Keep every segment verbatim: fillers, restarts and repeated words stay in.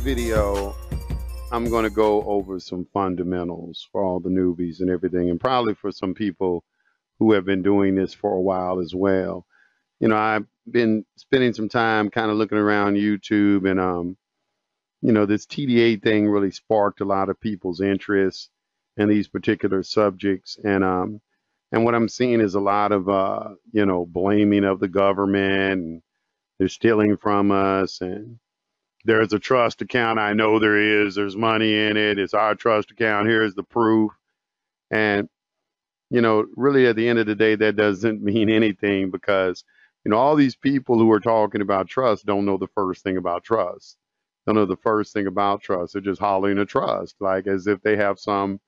video, I'm going to go over some fundamentals for all the newbies and everything, and probably for some people who have been doing this for a while as well. You know, I've been spending some time kind of looking around YouTube, and, um, you know, this T D A thing really sparked a lot of people's interest in these particular subjects. And, um, and what I'm seeing is a lot of, uh, you know, blaming of the government, and they're stealing from us, and there's a trust account. I know there is. There's money in it. It's our trust account. Here's the proof. And, you know, really at the end of the day, that doesn't mean anything, because, you know, all these people who are talking about trust don't know the first thing about trust. Don't know the first thing about trust. They're just hollering a trust, like as if they have some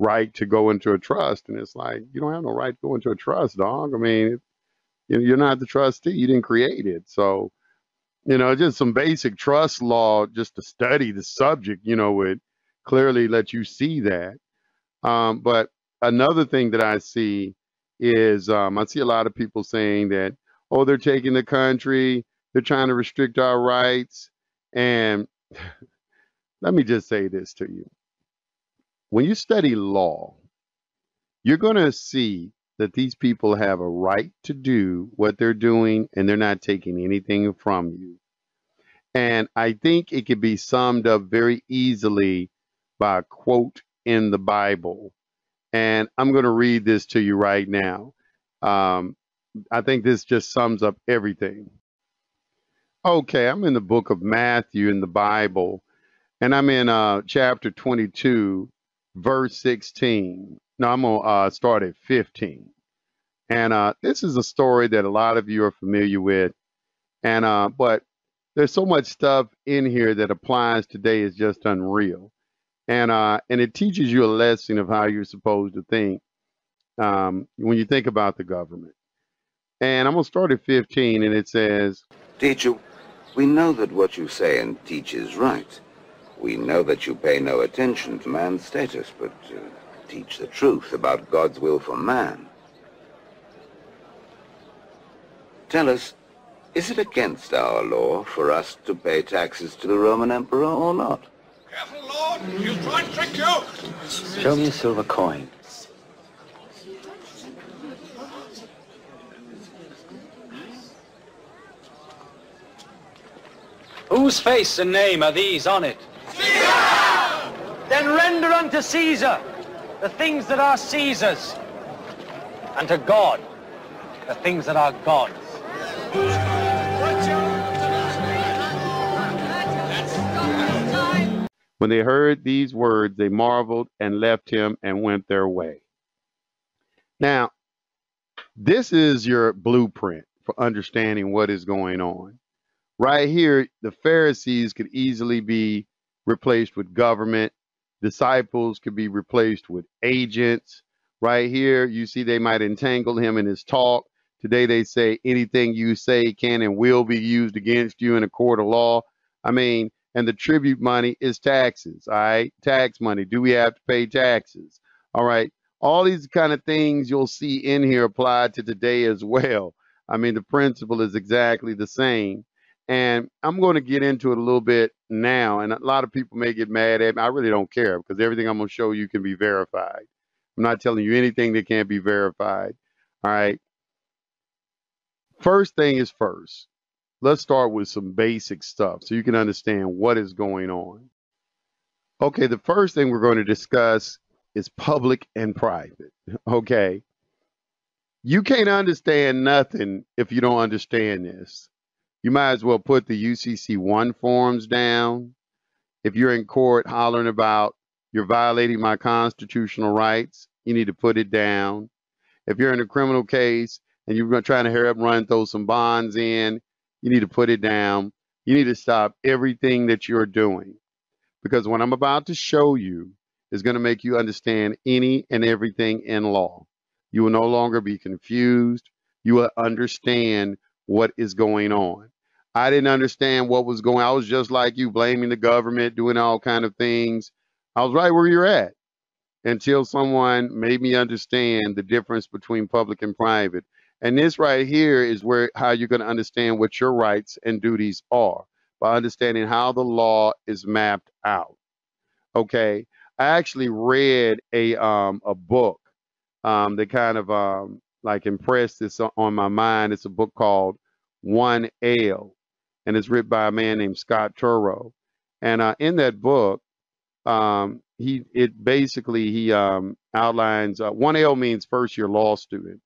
right to go into a trust. And it's like, you don't have no right to go into a trust, dog. I mean, you're not the trustee. You didn't create it. So, you know, just some basic trust law, just to study the subject, you know, would clearly let you see that. Um, but another thing that I see is um, I see a lot of people saying that, oh, they're taking the country, they're trying to restrict our rights. And let me just say this to you. When you study law, you're going to see that these people have a right to do what they're doing, and they're not taking anything from you. And I think it could be summed up very easily by a quote in the Bible. And I'm going to read this to you right now. Um, I think this just sums up everything. Okay, I'm in the book of Matthew in the Bible, and I'm in uh, chapter twenty-two, verse sixteen. No, I'm going to uh, start at fifteen. And uh, this is a story that a lot of you are familiar with. And uh, but there's so much stuff in here that applies today, is just unreal. And, uh, and it teaches you a lesson of how you're supposed to think um, when you think about the government. And I'm going to start at fifteen, and it says, "Teacher, we know that what you say and teach is right. We know that you pay no attention to man's status, but... Uh... teach the truth about God's will for man. Tell us, is it against our law for us to pay taxes to the Roman Emperor or not?" "Careful, Lord! He'll try and trick you!" "Show me a silver coin." "Whose face and name are these on it?" "Caesar!" "Then render unto Caesar the things that are Caesar's, and to God the things that are God's." "When they heard these words, they marveled and left him and went their way." Now, this is your blueprint for understanding what is going on. Right here, the Pharisees could easily be replaced with government. Disciples could be replaced with agents. Right here, you see they might entangle him in his talk. Today they say anything you say can and will be used against you in a court of law. I mean, and the tribute money is taxes, all right? Tax money. Do we have to pay taxes? All right. All these kind of things you'll see in here applied to today as well. I mean, the principle is exactly the same. And I'm going to get into it a little bit now, and a lot of people may get mad at me. I really don't care, because everything I'm going to show you can be verified. I'm not telling you anything that can't be verified. All right. First thing is first. Let's start with some basic stuff so you can understand what is going on. Okay, the first thing we're going to discuss is public and private. Okay. You can't understand nothing if you don't understand this. You might as well put the U C C one forms down. If you're in court hollering about "you're violating my constitutional rights," you need to put it down. If you're in a criminal case and you're trying to hurry up, run, throw some bonds in, you need to put it down. You need to stop everything that you're doing, because what I'm about to show you is going to make you understand any and everything in law. You will no longer be confused. You will understand what is going on. I didn't understand what was going on. I was just like you, blaming the government, doing all kinds of things. I was right where you're at until someone made me understand the difference between public and private. And this right here is where how you're going to understand what your rights and duties are. by understanding how the law is mapped out. Okay, I actually read a um a book um that kind of um like impressed this on my mind. It's a book called One L, and it's written by a man named Scott Turow. And uh, in that book, um, he it basically he um, outlines uh, One L means first year law student,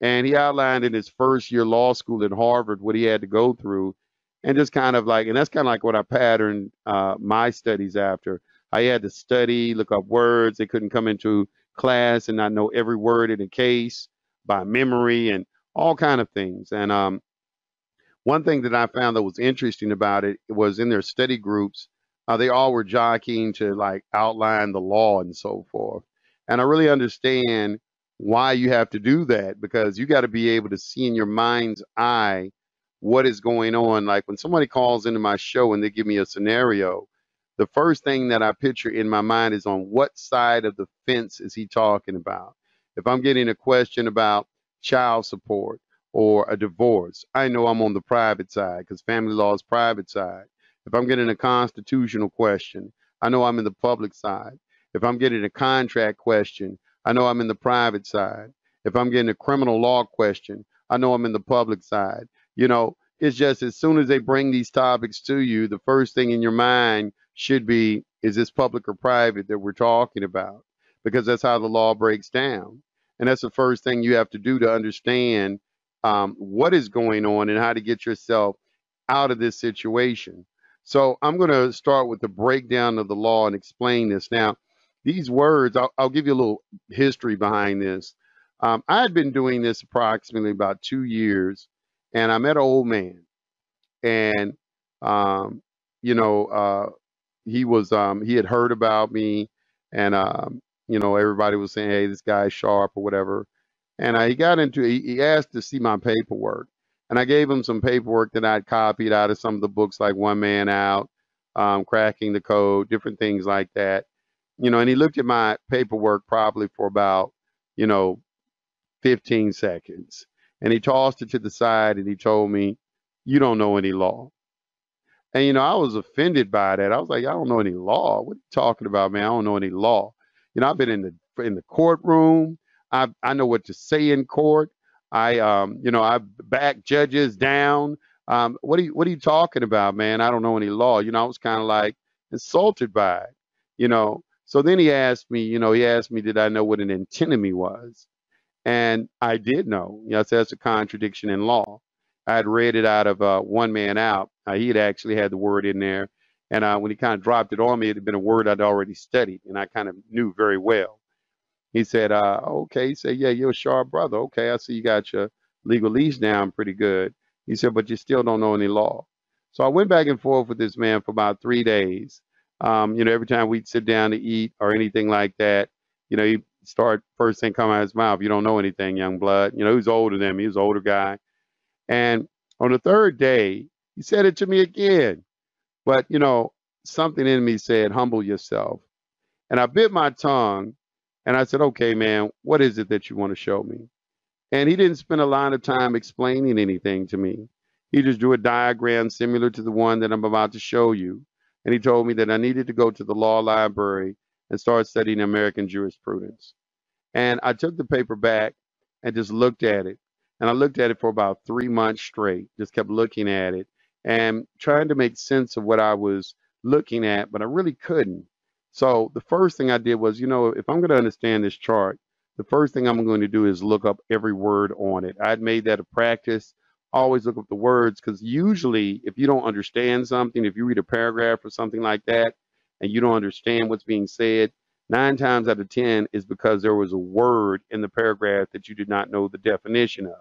and he outlined in his first year law school at Harvard what he had to go through, and just kind of like and that's kind of like what I patterned uh, my studies after. I had to study, look up words. They couldn't come into class and not know every word in a case by memory and all kind of things. And um, one thing that I found that was interesting about it was in their study groups, uh, they all were jockeying to like outline the law and so forth. And I really understand why you have to do that, because you got to be able to see in your mind's eye what is going on. Like when somebody calls into my show and they give me a scenario, the first thing that I picture in my mind is on what side of the fence is he talking about? If I'm getting a question about child support or a divorce, I know I'm on the private side because family law is private side. If I'm getting a constitutional question, I know I'm in the public side. If I'm getting a contract question, I know I'm in the private side. If I'm getting a criminal law question, I know I'm in the public side. You know, it's just as soon as they bring these topics to you, the first thing in your mind should be, is this public or private that we're talking about? Because that's how the law breaks down. And that's the first thing you have to do to understand um, what is going on and how to get yourself out of this situation. So I'm going to start with the breakdown of the law and explain this. Now, these words, I'll, I'll give you a little history behind this. Um, I had been doing this approximately about two years, and I met an old man. And, um, you know, uh, he was um, he had heard about me, and, um, you know, everybody was saying, hey, this guy's sharp or whatever. And I, he got into, he, he asked to see my paperwork. And I gave him some paperwork that I'd copied out of some of the books like One Man Out, um, Cracking the Code, different things like that. You know, and he looked at my paperwork probably for about, you know, fifteen seconds. And he tossed it to the side and he told me, you don't know any law. And, you know, I was offended by that. I was like, I don't know any law. What are you talking about, man? I don't know any law. You know, I've been in the in the courtroom. I I know what to say in court. I um you know I back judges down. Um, what are you what are you talking about, man? I don't know any law. You know, I was kind of like insulted by it. You know, so then he asked me. You know, he asked me, did I know what an antinomy was? And I did know. You know, so that's a contradiction in law. I had read it out of uh, One Man Out. Uh, he had actually had the word in there. And uh, when he kind of dropped it on me, it had been a word I'd already studied, and I kind of knew very well. He said, uh, okay, he said, yeah, you're a sharp brother. Okay, I see you got your legalese down pretty good. He said, but you still don't know any law. So I went back and forth with this man for about three days. Um, you know, every time we'd sit down to eat or anything like that, you know, he'd start, first thing come out of his mouth, you don't know anything, young blood. You know, he was older than me. He was an older guy. And on the third day, he said it to me again. But, you know, something in me said, humble yourself. And I bit my tongue and I said, okay, man, what is it that you want to show me? And he didn't spend a lot of time explaining anything to me. He just drew a diagram similar to the one that I'm about to show you. And he told me that I needed to go to the law library and start studying American jurisprudence. And I took the paper back and just looked at it. And I looked at it for about three months straight, just kept looking at it and trying to make sense of what I was looking at, but I really couldn't. So the first thing I did was, you know, if I'm going to understand this chart, the first thing I'm going to do is look up every word on it. I'd made that a practice, always look up the words, because usually if you don't understand something, if you read a paragraph or something like that, and you don't understand what's being said, nine times out of ten is because there was a word in the paragraph that you did not know the definition of.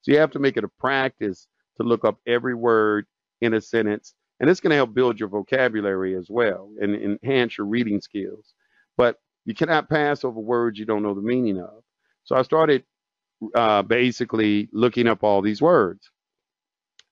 So you have to make it a practice to look up every word in a sentence, and it's going to help build your vocabulary as well and enhance your reading skills. But you cannot pass over words you don't know the meaning of. So I started uh, basically looking up all these words,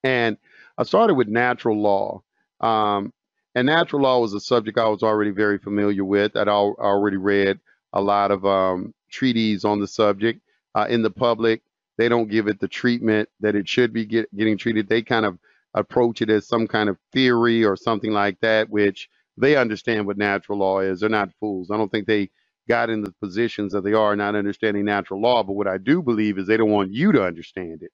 and I started with natural law. Um, and natural law was a subject I was already very familiar with. I'd al already read a lot of um, treaties on the subject. Uh, in the public, they don't give it the treatment that it should be get getting treated. They kind of approach it as some kind of theory or something like that, which they understand what natural law is. They're not fools. I don't think they got in the positions that they are not understanding natural law. But what I do believe is they don't want you to understand it.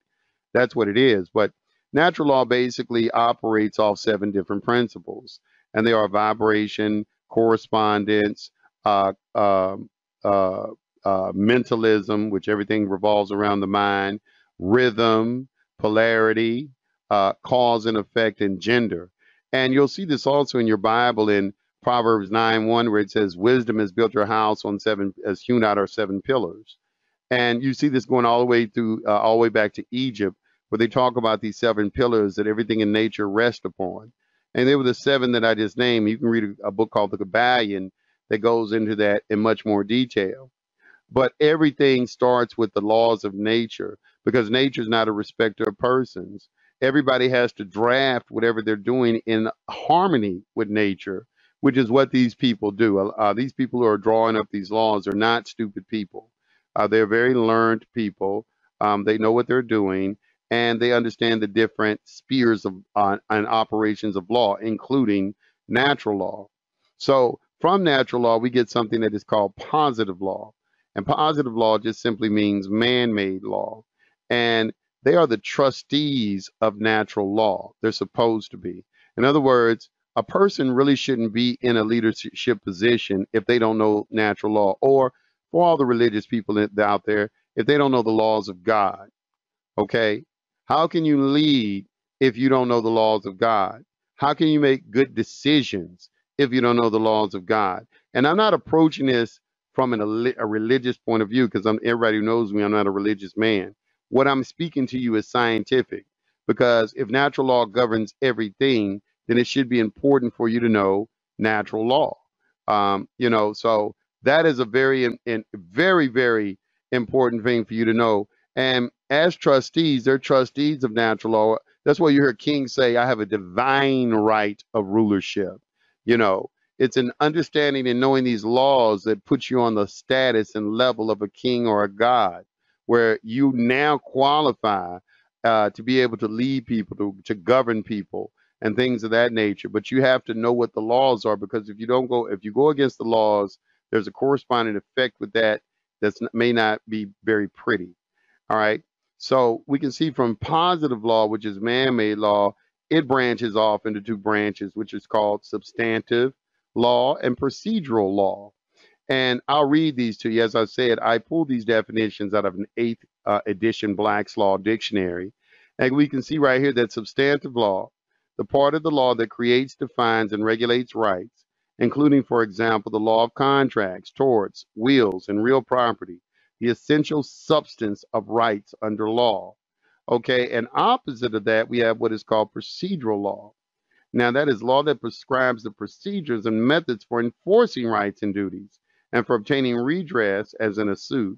That's what it is. But natural law basically operates off seven different principles, and they are vibration, correspondence, uh, uh, uh, uh, mentalism, which everything revolves around the mind, rhythm, polarity, uh, cause and effect, and gender. And you'll see this also in your Bible in Proverbs nine one, where it says, wisdom has built her house on seven, has hewn out her seven pillars. And you see this going all the way through, uh, all the way back to Egypt, where they talk about these seven pillars that everything in nature rests upon. And they were the seven that I just named. You can read a, a book called The Kabbalion that goes into that in much more detail. But everything starts with the laws of nature, because nature is not a respecter of persons. Everybody has to draft whatever they're doing in harmony with nature, which is what these people do. Uh, these people who are drawing up these laws are not stupid people. Uh, they're very learned people. Um, they know what they're doing, and they understand the different spheres of uh, and operations of law, including natural law. So from natural law, we get something that is called positive law. And positive law just simply means man-made law. And they are the trustees of natural law. They're supposed to be. In other words, a person really shouldn't be in a leadership position if they don't know natural law, or for all the religious people out there, if they don't know the laws of God. Okay? How can you lead if you don't know the laws of God? How can you make good decisions if you don't know the laws of God? And I'm not approaching this from an, a religious point of view, because everybody who knows me, I'm not a religious man. What I'm speaking to you is scientific, because if natural law governs everything, then it should be important for you to know natural law. Um, you know, so that is a very, in, very, very important thing for you to know. And as trustees, they're trustees of natural law. That's why you hear kings say, I have a divine right of rulership. You know, it's an understanding and knowing these laws that puts you on the status and level of a king or a god, where you now qualify uh, to be able to lead people, to, to govern people, and things of that nature. But you have to know what the laws are, because if you don't go, if you go against the laws, there's a corresponding effect with that that may not be very pretty. All right. So we can see from positive law, which is man-made law, it branches off into two branches, which is called substantive law and procedural law. And I'll read these to you. As I said, I pulled these definitions out of an eighth uh, edition Black's Law Dictionary. And we can see right here that substantive law, the part of the law that creates, defines, and regulates rights, including, for example, the law of contracts, torts, wills, and real property, the essential substance of rights under law. Okay, and opposite of that, we have what is called procedural law. Now, that is law that prescribes the procedures and methods for enforcing rights and duties, and for obtaining redress as in a suit,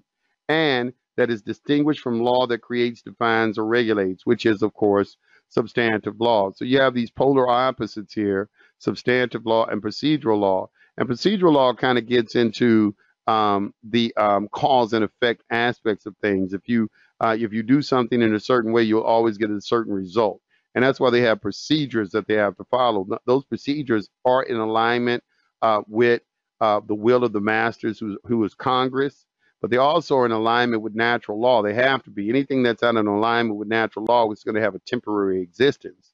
and that is distinguished from law that creates, defines, or regulates, which is, of course, substantive law. So you have these polar opposites here, substantive law and procedural law. And procedural law kind of gets into um, the um, cause and effect aspects of things. If you uh, if you do something in a certain way, you'll always get a certain result. And that's why they have procedures that they have to follow. Those procedures are in alignment uh, with uh, the will of the masters, who, who is Congress. But they also are in alignment with natural law. They have to be. Anything that's out in alignment with natural law is going to have a temporary existence.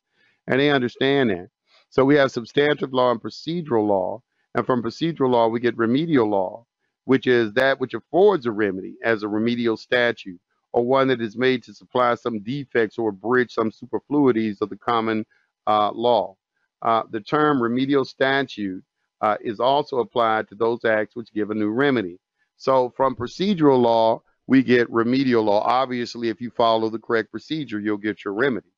And they understand that. So we have substantive law and procedural law. And from procedural law, we get remedial law, which is that which affords a remedy as a remedial statute, or one that is made to supply some defects or abridge some superfluities of the common uh, law. Uh, the term remedial statute uh, is also applied to those acts which give a new remedy. So from procedural law, we get remedial law. Obviously, if you follow the correct procedure, you'll get your remedy.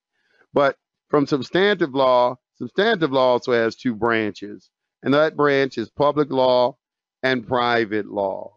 But from substantive law, substantive law also has two branches, and that branch is public law and private law.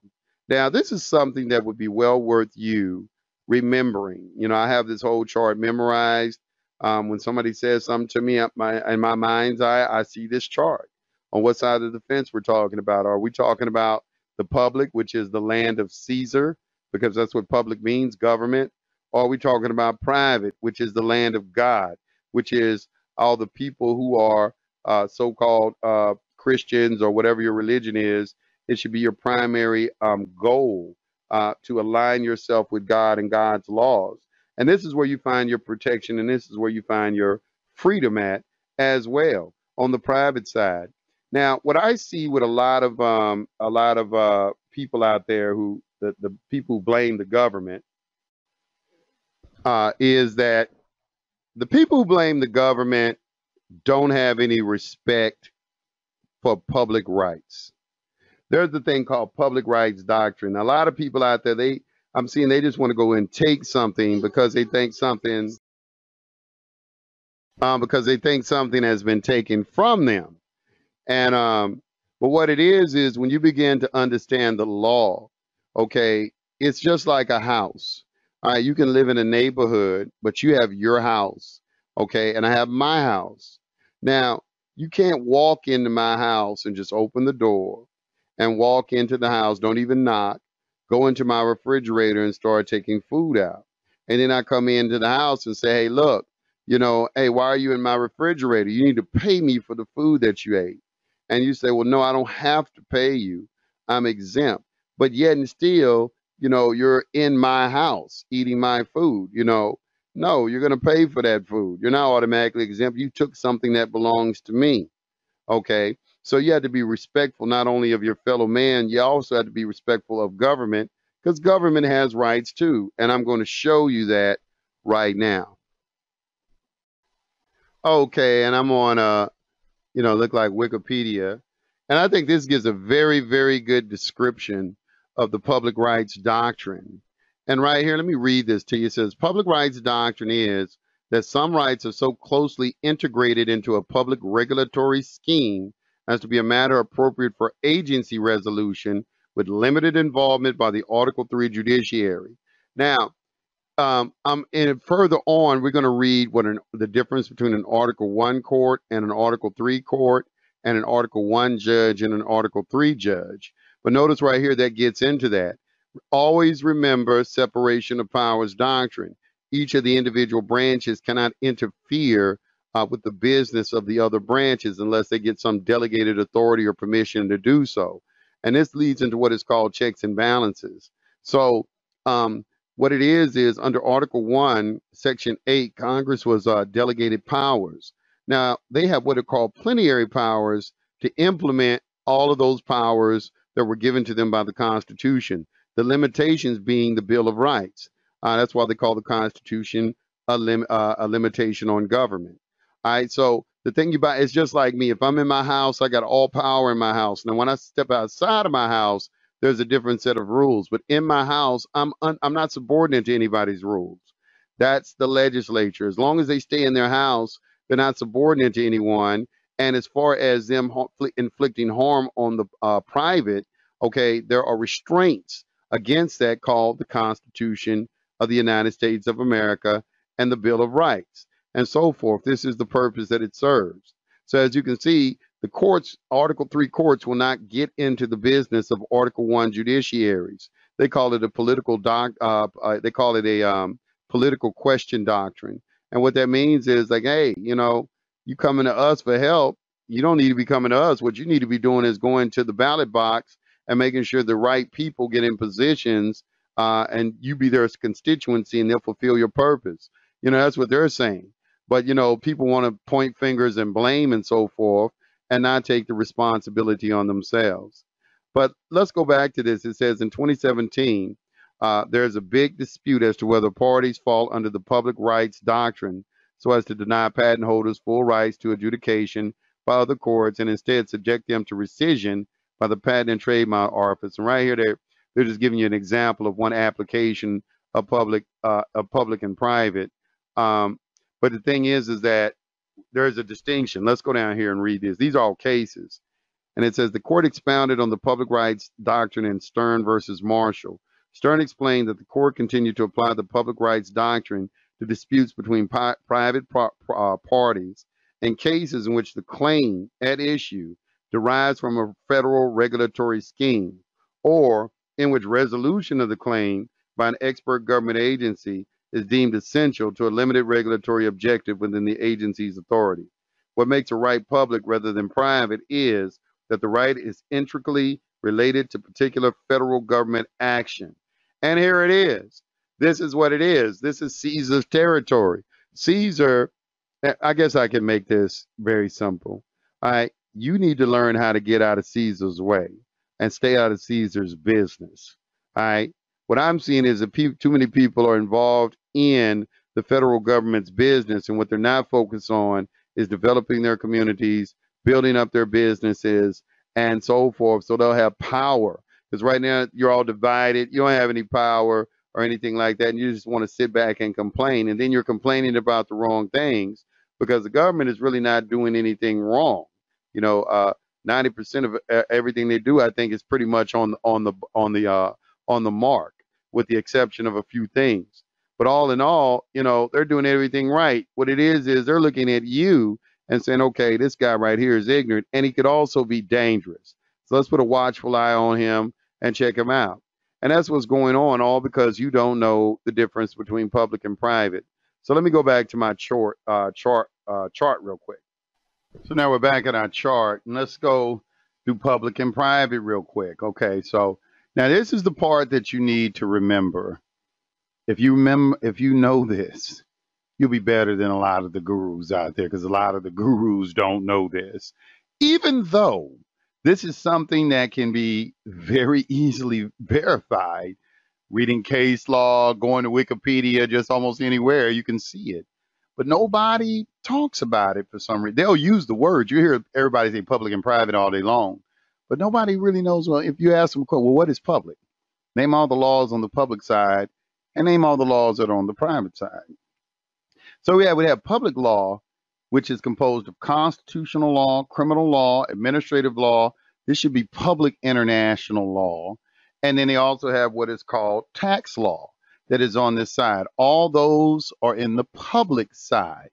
Now, this is something that would be well worth you remembering. You know, I have this whole chart memorized. Um, when somebody says something to me, my, in my mind's eye, I see this chart. On what side of the fence we're talking about? Are we talking about the public, which is the land of Caesar, because that's what public means, government? Or are we talking about private, which is the land of God, which is all the people who are uh, so-called uh, Christians or whatever your religion is. It should be your primary um, goal uh, to align yourself with God and God's laws. And this is where you find your protection, and this is where you find your freedom at as well on the private side. Now, what I see with a lot of um, a lot of uh, people out there who the, the people who blame the government uh, is that the people who blame the government don't have any respect for public rights. There's the thing called public rights doctrine. A lot of people out there, they I'm seeing they just want to go and take something because they think something um, because they think something has been taken from them. And um, but what it is is when you begin to understand the law, okay, it's just like a house. All right, you can live in a neighborhood, but you have your house, okay, and I have my house. Now you can't walk into my house and just open the door and walk into the house, don't even knock, go into my refrigerator and start taking food out. And then I come into the house and say, hey, look, you know, hey, why are you in my refrigerator? You need to pay me for the food that you ate. And you say, well, no, I don't have to pay you. I'm exempt. But yet and still, you know, you're in my house eating my food. You know, no, you're going to pay for that food. You're not automatically exempt. You took something that belongs to me. Okay. So you had to be respectful, not only of your fellow man, you also had to be respectful of government, because government has rights too. And I'm going to show you that right now. Okay. And I'm on a, you know, look like Wikipedia. And I think this gives a very, very good description of the public rights doctrine. And right here, let me read this to you. It says, public rights doctrine is that some rights are so closely integrated into a public regulatory scheme as to be a matter appropriate for agency resolution with limited involvement by the Article three judiciary. Now, um, um, and further on, we're going to read what an, the difference between an Article one court and an Article three court, and an Article one judge and an Article three judge. But notice right here that gets into that. Always remember separation of powers doctrine. Each of the individual branches cannot interfere uh, with the business of the other branches unless they get some delegated authority or permission to do so. And this leads into what is called checks and balances. So um, what it is, is under Article one, Section eight, Congress was uh, delegated powers. Now, they have what are called plenary powers to implement all of those powers that were given to them by the Constitution, the limitations being the Bill of Rights. Uh, that's why they call the Constitution a, lim uh, a limitation on government. All right, so the thing about it's just like me. If I'm in my house, I got all power in my house. Now, when I step outside of my house, there's a different set of rules. But in my house, I'm, un I'm not subordinate to anybody's rules. That's the legislature. As long as they stay in their house, they're not subordinate to anyone. And as far as them inflicting harm on the uh, private, okay, there are restraints against that called the Constitution of the United States of America and the Bill of Rights and so forth. This is the purpose that it serves. So as you can see, the courts, Article three courts will not get into the business of Article one judiciaries. They call it a political doc, uh, uh, they call it a um, political question doctrine. And what that means is like, hey, you know, you coming to us for help. You don't need to be coming to us. What you need to be doing is going to the ballot box and making sure the right people get in positions uh, and you be their constituency and they'll fulfill your purpose. You know, that's what they're saying. But, you know, people want to point fingers and blame and so forth and not take the responsibility on themselves. But let's go back to this. It says in twenty seventeen, Uh, there's a big dispute as to whether parties fall under the public rights doctrine so as to deny patent holders full rights to adjudication by other courts and instead subject them to rescission by the Patent and Trademark Office. And right here, they're, they're just giving you an example of one application of public, uh, of public and private. Um, but the thing is, is that there's a distinction. Let's go down here and read this. These are all cases. And it says the court expounded on the public rights doctrine in Stern versus Marshall. Stern explained that the court continued to apply the public rights doctrine to disputes between pi private pro uh, parties and cases in which the claim at issue derives from a federal regulatory scheme or in which resolution of the claim by an expert government agency is deemed essential to a limited regulatory objective within the agency's authority. What makes a right public rather than private is that the right is intricately related to particular federal government action. And here it is. This is what it is. This is Caesar's territory. Caesar, I guess I can make this very simple. All right, you need to learn how to get out of Caesar's way and stay out of Caesar's business. All right. What I'm seeing is that pe- too many people are involved in the federal government's business, and what they're not focused on is developing their communities, building up their businesses, and so forth, so they'll have power. Because right now, you're all divided. You don't have any power or anything like that, and you just want to sit back and complain, and then you're complaining about the wrong things because the government is really not doing anything wrong. You know, uh, ninety percent of everything they do, I think, is pretty much on, on the, on the, uh, on the mark, with the exception of a few things. But all in all, you know, they're doing everything right. What it is, is they're looking at you and saying, okay, this guy right here is ignorant, and he could also be dangerous. So let's put a watchful eye on him and check him out. And that's what's going on, all because you don't know the difference between public and private. So let me go back to my chart, uh, chart, uh, chart real quick. So now we're back at our chart, and let's go through public and private real quick. Okay, so now this is the part that you need to remember. If you remember, if you know this, you'll be better than a lot of the gurus out there, because a lot of the gurus don't know this. Even though this is something that can be very easily verified, reading case law, going to Wikipedia, just almost anywhere, you can see it. But nobody talks about it for some reason. They'll use the words. You hear everybody say public and private all day long. But nobody really knows. Well, if you ask them, well, what is public? Name all the laws on the public side and name all the laws that are on the private side. So yeah, we have public law, which is composed of constitutional law, criminal law, administrative law. This should be public international law. And then they also have what is called tax law that is on this side. All those are in the public side.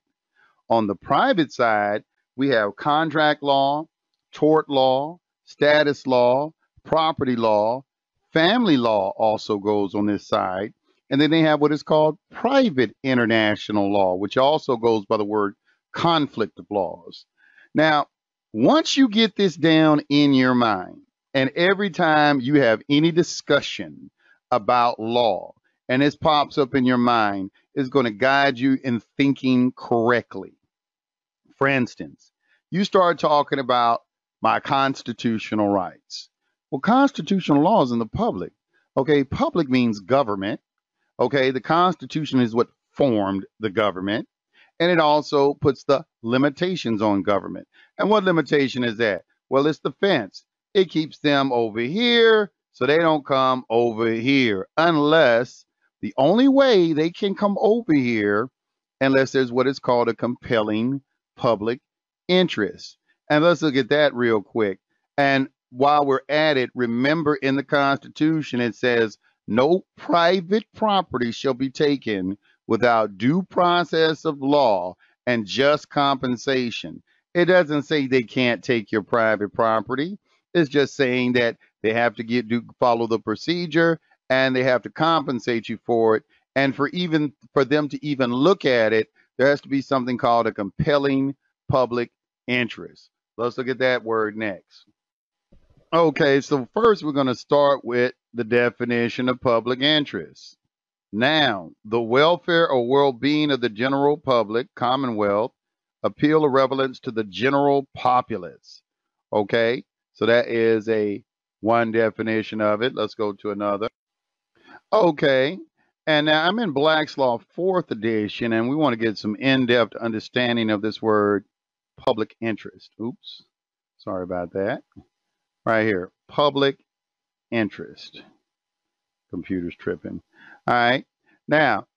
On the private side, we have contract law, tort law, status law, property law, family law also goes on this side. And then they have what is called private international law, which also goes by the word conflict of laws. Now, once you get this down in your mind, and every time you have any discussion about law, and this pops up in your mind, it's going to guide you in thinking correctly. For instance, you start talking about my constitutional rights. Well, constitutional law is in the public. Okay, public means government. Okay, the Constitution is what formed the government, and it also puts the limitations on government. And what limitation is that? Well, it's the fence. It keeps them over here so they don't come over here, unless the only way they can come over here, unless there's what is called a compelling public interest. And let's look at that real quick. And while we're at it, remember in the Constitution, it says no private property shall be taken without due process of law and just compensation. It doesn't say they can't take your private property. It's just saying that they have to get do follow the procedure, and they have to compensate you for it. And for even for them to even look at it, there has to be something called a compelling public interest. Let's look at that word next. Okay, so first we're going to start with the definition of public interest. Noun, the welfare or well-being of the general public, commonwealth, appeal or relevance to the general populace. Okay, so that is a one definition of it. Let's go to another. Okay, and now I'm in Black's Law fourth edition, and we want to get some in-depth understanding of this word public interest. Oops, sorry about that. Right here, public interest. Computer's tripping. All right, now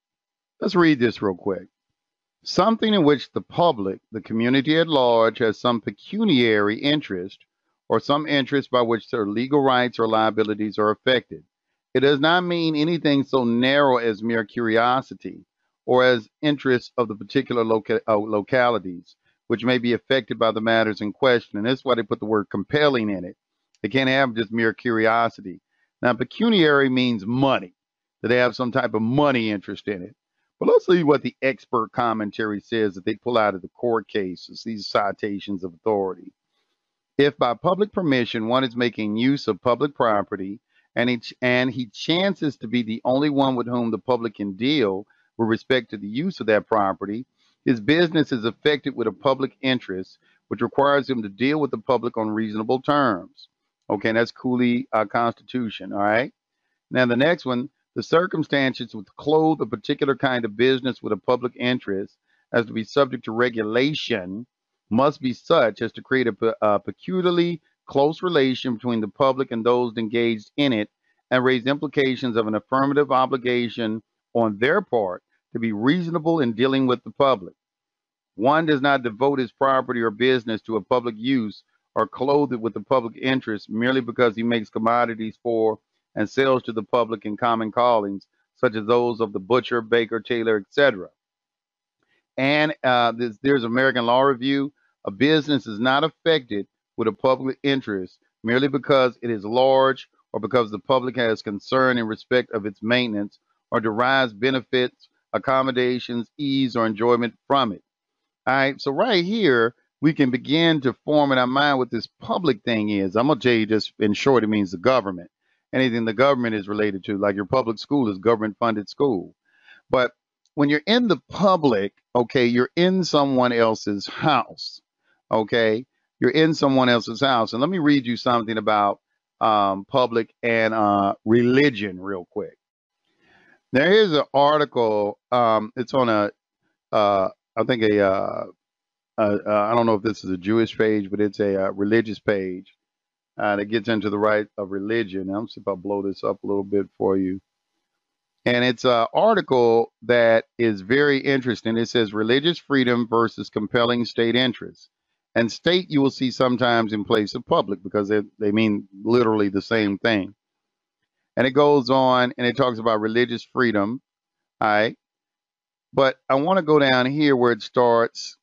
let's read this real quick. Something in which the public, the community at large, has some pecuniary interest or some interest by which their legal rights or liabilities are affected. It does not mean anything so narrow as mere curiosity or as interests of the particular loca uh, localities, which may be affected by the matters in question. And that's why they put the word compelling in it. They can't have just mere curiosity. Now, pecuniary means money, that they have some type of money interest in it. But let's see what the expert commentary says that they pull out of the court cases, these citations of authority. If by public permission one is making use of public property and he, and he chances to be the only one with whom the public can deal with respect to the use of that property, his business is affected with a public interest, which requires him to deal with the public on reasonable terms. Okay, and that's Cooley uh, Constitution, all right? Now the next one, the circumstances which clothe a particular kind of business with a public interest as to be subject to regulation must be such as to create a, a peculiarly close relation between the public and those engaged in it and raise implications of an affirmative obligation on their part to be reasonable in dealing with the public. One does not devote his property or business to a public use or clothe it with the public interest merely because he makes commodities for and sells to the public in common callings, such as those of the butcher, baker, tailor, et cetera. And uh, this, there's American Law Review. A business is not affected with a public interest merely because it is large or because the public has concern in respect of its maintenance or derives benefits, accommodations, ease, or enjoyment from it. All right, so right here, we can begin to form in our mind what this public thing is. I'm gonna tell you just in short, it means the government. Anything the government is related to, like your public school is government-funded school. But when you're in the public, okay, you're in someone else's house, okay? You're in someone else's house. And let me read you something about um, public and uh, religion real quick. There is an article, um, it's on a, uh, I think a, uh, uh, uh, I don't know if this is a Jewish page, but it's a uh, religious page. Uh, that gets into the right of religion. I'm see if I blow this up a little bit for you. And it's an article that is very interesting. It says religious freedom versus compelling state interests. And state you will see sometimes in place of public because they, they mean literally the same thing. And it goes on and it talks about religious freedom. All right. But I want to go down here where it starts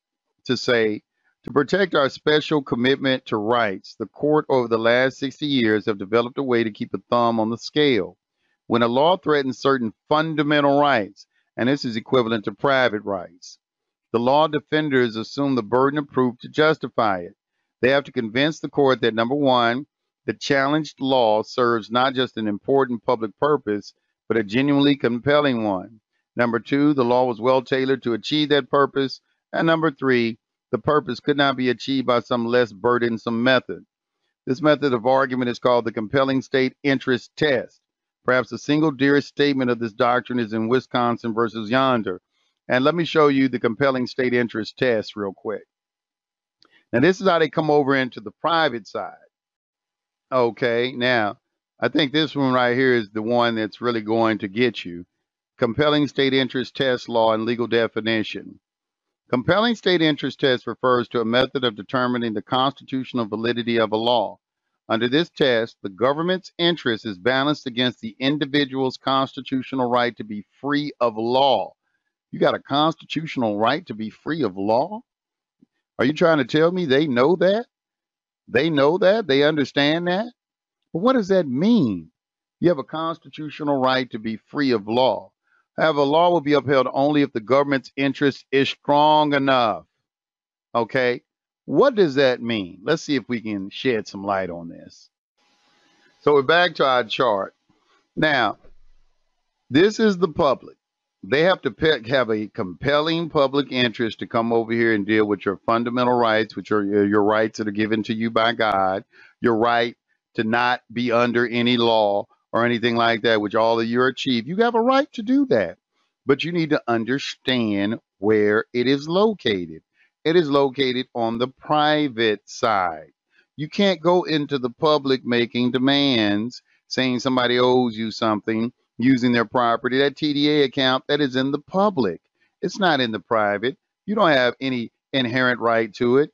to say, to protect our special commitment to rights, the court over the last sixty years have developed a way to keep a thumb on the scale. When a law threatens certain fundamental rights, and this is equivalent to private rights, the law defenders assume the burden of proof to justify it. They have to convince the court that, number one, the challenged law serves not just an important public purpose, but a genuinely compelling one. Number two, the law was well tailored to achieve that purpose. And number three, the purpose could not be achieved by some less burdensome method. This method of argument is called the compelling state interest test. Perhaps the single dearest statement of this doctrine is in Wisconsin versus Yonder. And let me show you the compelling state interest test real quick. Now, this is how they come over into the private side. Okay, now, I think this one right here is the one that's really going to get you. Compelling state interest test law and legal definition. Compelling state interest test refers to a method of determining the constitutional validity of a law. Under this test, the government's interest is balanced against the individual's constitutional right to be free of law. You got a constitutional right to be free of law? Are you trying to tell me they know that? They know that? They understand that? But what does that mean? You have a constitutional right to be free of law. However, law will be upheld only if the government's interest is strong enough. Okay, what does that mean? Let's see if we can shed some light on this. So we're back to our chart. Now, this is the public. They have to pick, have a compelling public interest to come over here and deal with your fundamental rights, which are your rights that are given to you by God, your right to not be under any law or anything like that, which all of you achieve. You have a right to do that, but you need to understand where it is located. It is located on the private side. You can't go into the public making demands, saying somebody owes you something, using their property. That T D A account, that is in the public. It's not in the private. You don't have any inherent right to it.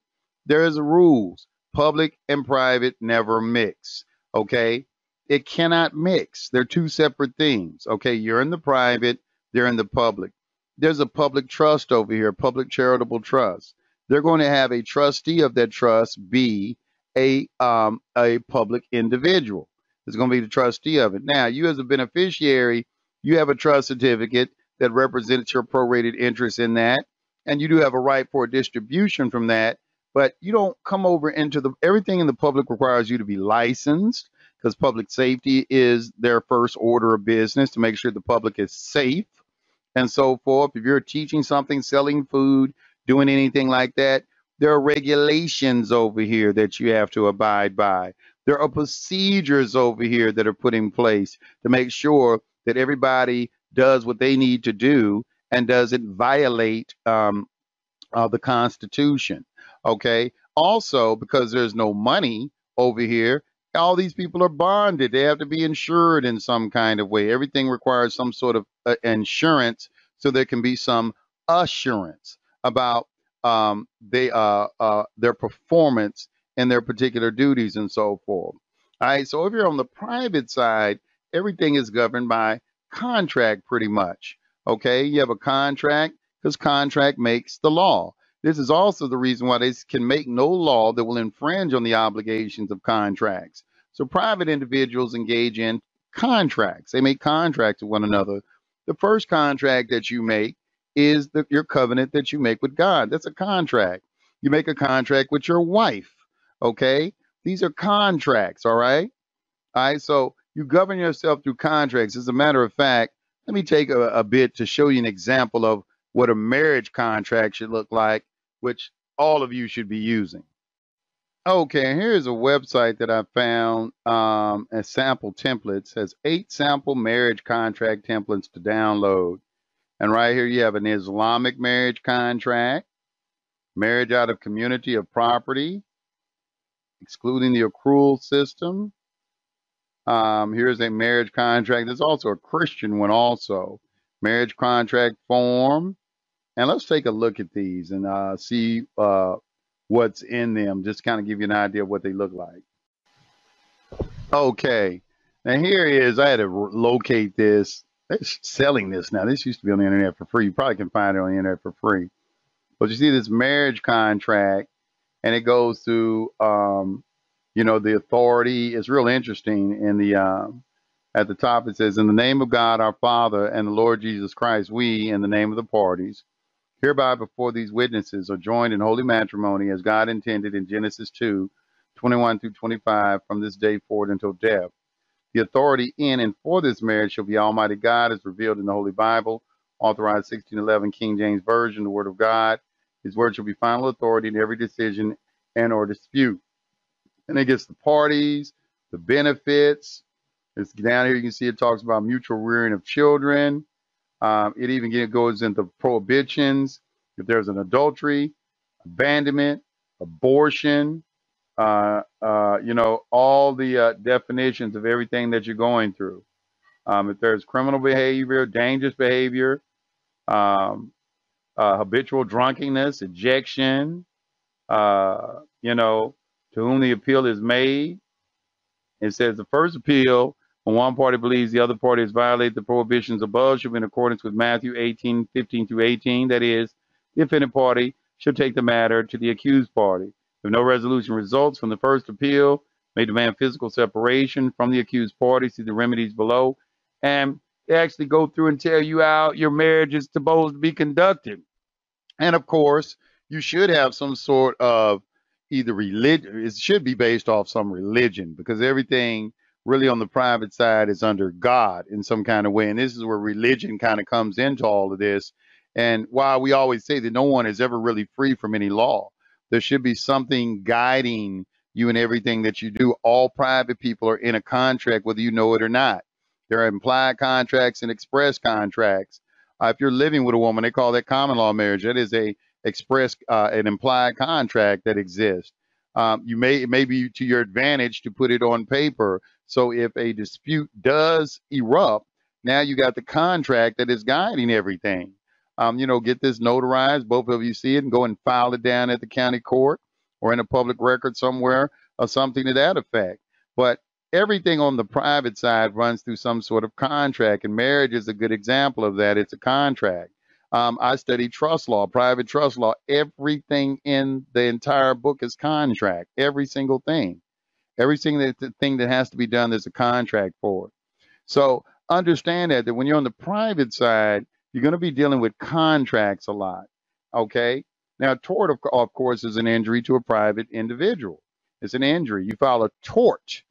There is rules. Public and private never mix, okay? It cannot mix. They're two separate things. Okay, you're in the private, they're in the public. There's a public trust over here, public charitable trust. They're going to have a trustee of that trust be a, um, a public individual. It's going to be the trustee of it. Now, you as a beneficiary, you have a trust certificate that represents your prorated interest in that. And you do have a right for a distribution from that, but you don't come over into the, everything in the public requires you to be licensed, because public safety is their first order of business, to make sure the public is safe and so forth. If you're teaching something, selling food, doing anything like that, there are regulations over here that you have to abide by. There are procedures over here that are put in place to make sure that everybody does what they need to do and doesn't violate um, uh, the Constitution, okay? Also, because there's no money over here, all these people are bonded. They have to be insured in some kind of way. Everything requires some sort of uh, insurance, so there can be some assurance about um, they, uh, uh, their performance and their particular duties and so forth. All right, so if you're on the private side, everything is governed by contract pretty much, okay? You have a contract because contract makes the law. This is also the reason why they can make no law that will infringe on the obligations of contracts. So private individuals engage in contracts. They make contracts with one another. The first contract that you make is the, your covenant that you make with God. That's a contract. You make a contract with your wife, okay? These are contracts, all right? All right, so you govern yourself through contracts. As a matter of fact, let me take a, a bit to show you an example of what a marriage contract should look like, which all of you should be using. Okay, here's a website that I found um, as sample templates. It has eight sample marriage contract templates to download. And right here you have an Islamic marriage contract, marriage out of community of property, excluding the accrual system. Um, here's a marriage contract. There's also a Christian one also. Marriage contract form. And let's take a look at these and uh, see uh, what's in them. Just kind of give you an idea of what they look like. Okay. Now here is, I had to locate this. They're selling this now. This used to be on the internet for free. You probably can find it on the internet for free. But you see this marriage contract, and it goes through, um, you know, the authority. It's real interesting. In the um, at the top, it says, in the name of God, our Father, and the Lord Jesus Christ, we, in the name of the parties, hereby before these witnesses are joined in holy matrimony as God intended in Genesis two, twenty-one through twenty-five, from this day forward until death. The authority in and for this marriage shall be Almighty God, as revealed in the Holy Bible, authorized sixteen eleven King James Version, the Word of God. His word shall be final authority in every decision and or dispute. And it gets the parties, the benefits. It's down here, you can see it talks about mutual rearing of children. Um, it even it goes into prohibitions. If there's an adultery, abandonment, abortion, uh, uh, you know, all the uh, definitions of everything that you're going through. Um, if there's criminal behavior, dangerous behavior, um, uh, habitual drunkenness, ejection, uh, you know, to whom the appeal is made. It says the first appeal, when one party believes the other party has violated the prohibitions above, should be in accordance with Matthew eighteen, fifteen through eighteen. That is, the offended party should take the matter to the accused party. If no resolution results from the first appeal, may demand physical separation from the accused party. See the remedies below. And they actually go through and tell you how your marriage is supposed to be conducted. And of course, you should have some sort of either religion. It should be based off some religion, because everything really on the private side is under God in some kind of way. And this is where religion kind of comes into all of this. And while we always say that no one is ever really free from any law, there should be something guiding you in everything that you do. All private people are in a contract, whether you know it or not. There are implied contracts and express contracts. Uh, if you're living with a woman, they call that common law marriage. That is a express uh, an implied contract that exists. Um, you may, it may be to your advantage to put it on paper. So if a dispute does erupt, now you got the contract that is guiding everything. Um, you know, get this notarized, both of you see it, and go and file it down at the county court or in a public record somewhere or something to that effect. But everything on the private side runs through some sort of contract, and marriage is a good example of that. It's a contract. Um, I studied trust law, private trust law. Everything in the entire book is contract. Every single thing, every single thing that has to be done, there's a contract for it. So understand that, that when you're on the private side, You're going to be dealing with contracts a lot, okay? Now, tort, of, of course, is an injury to a private individual. It's an injury. You file a tort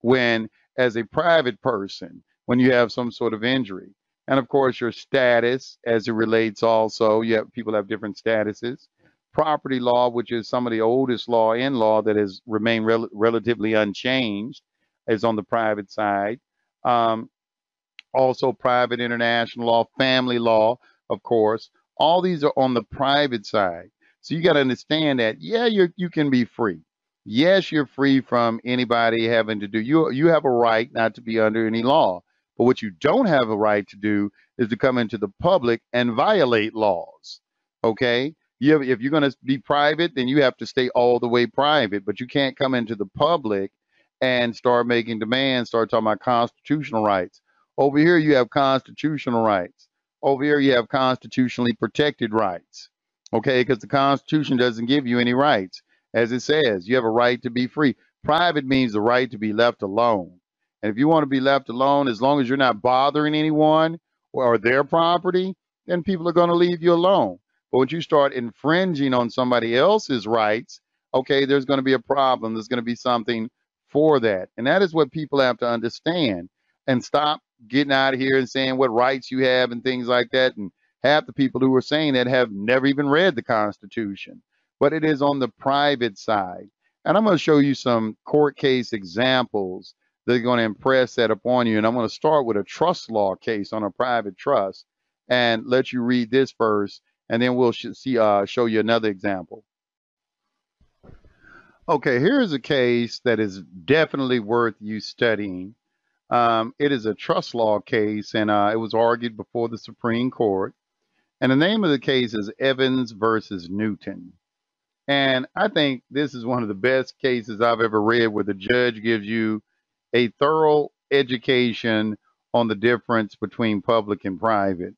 when, as a private person, when you have some sort of injury. And, of course, your status as it relates also. You have, people have different statuses. Property law, which is some of the oldest law in law that has remained rel relatively unchanged, is on the private side. Um, also, private international law, family law, of course. All these are on the private side. So you got to understand that, yeah, you you can be free. Yes, you're free from anybody having to do. You, you have a right not to be under any law. But what you don't have a right to do is to come into the public and violate laws, okay? You have, if you're going to be private, then you have to stay all the way private, but you can't come into the public and start making demands, start talking about constitutional rights. Over here, you have constitutional rights. Over here, you have constitutionally protected rights, okay? Because the Constitution doesn't give you any rights. As it says, you have a right to be free. Private means the right to be left alone. And if you want to be left alone, as long as you're not bothering anyone or their property, then people are going to leave you alone. But when you start infringing on somebody else's rights, okay, there's going to be a problem. There's going to be something for that. And that is what people have to understand, and stop getting out of here and saying what rights you have and things like that. And half the people who are saying that have never even read the Constitution, but it is on the private side. And I'm going to show you some court case examples that are going to impress that upon you. And I'm going to start with a trust law case on a private trust and let you read this first. And then we'll sh see, uh, show you another example. Okay, here's a case that is definitely worth you studying. Um, it is a trust law case, and uh, it was argued before the Supreme Court. And the name of the case is Evans versus Newton. And I think this is one of the best cases I've ever read, where the judge gives you a thorough education on the difference between public and private.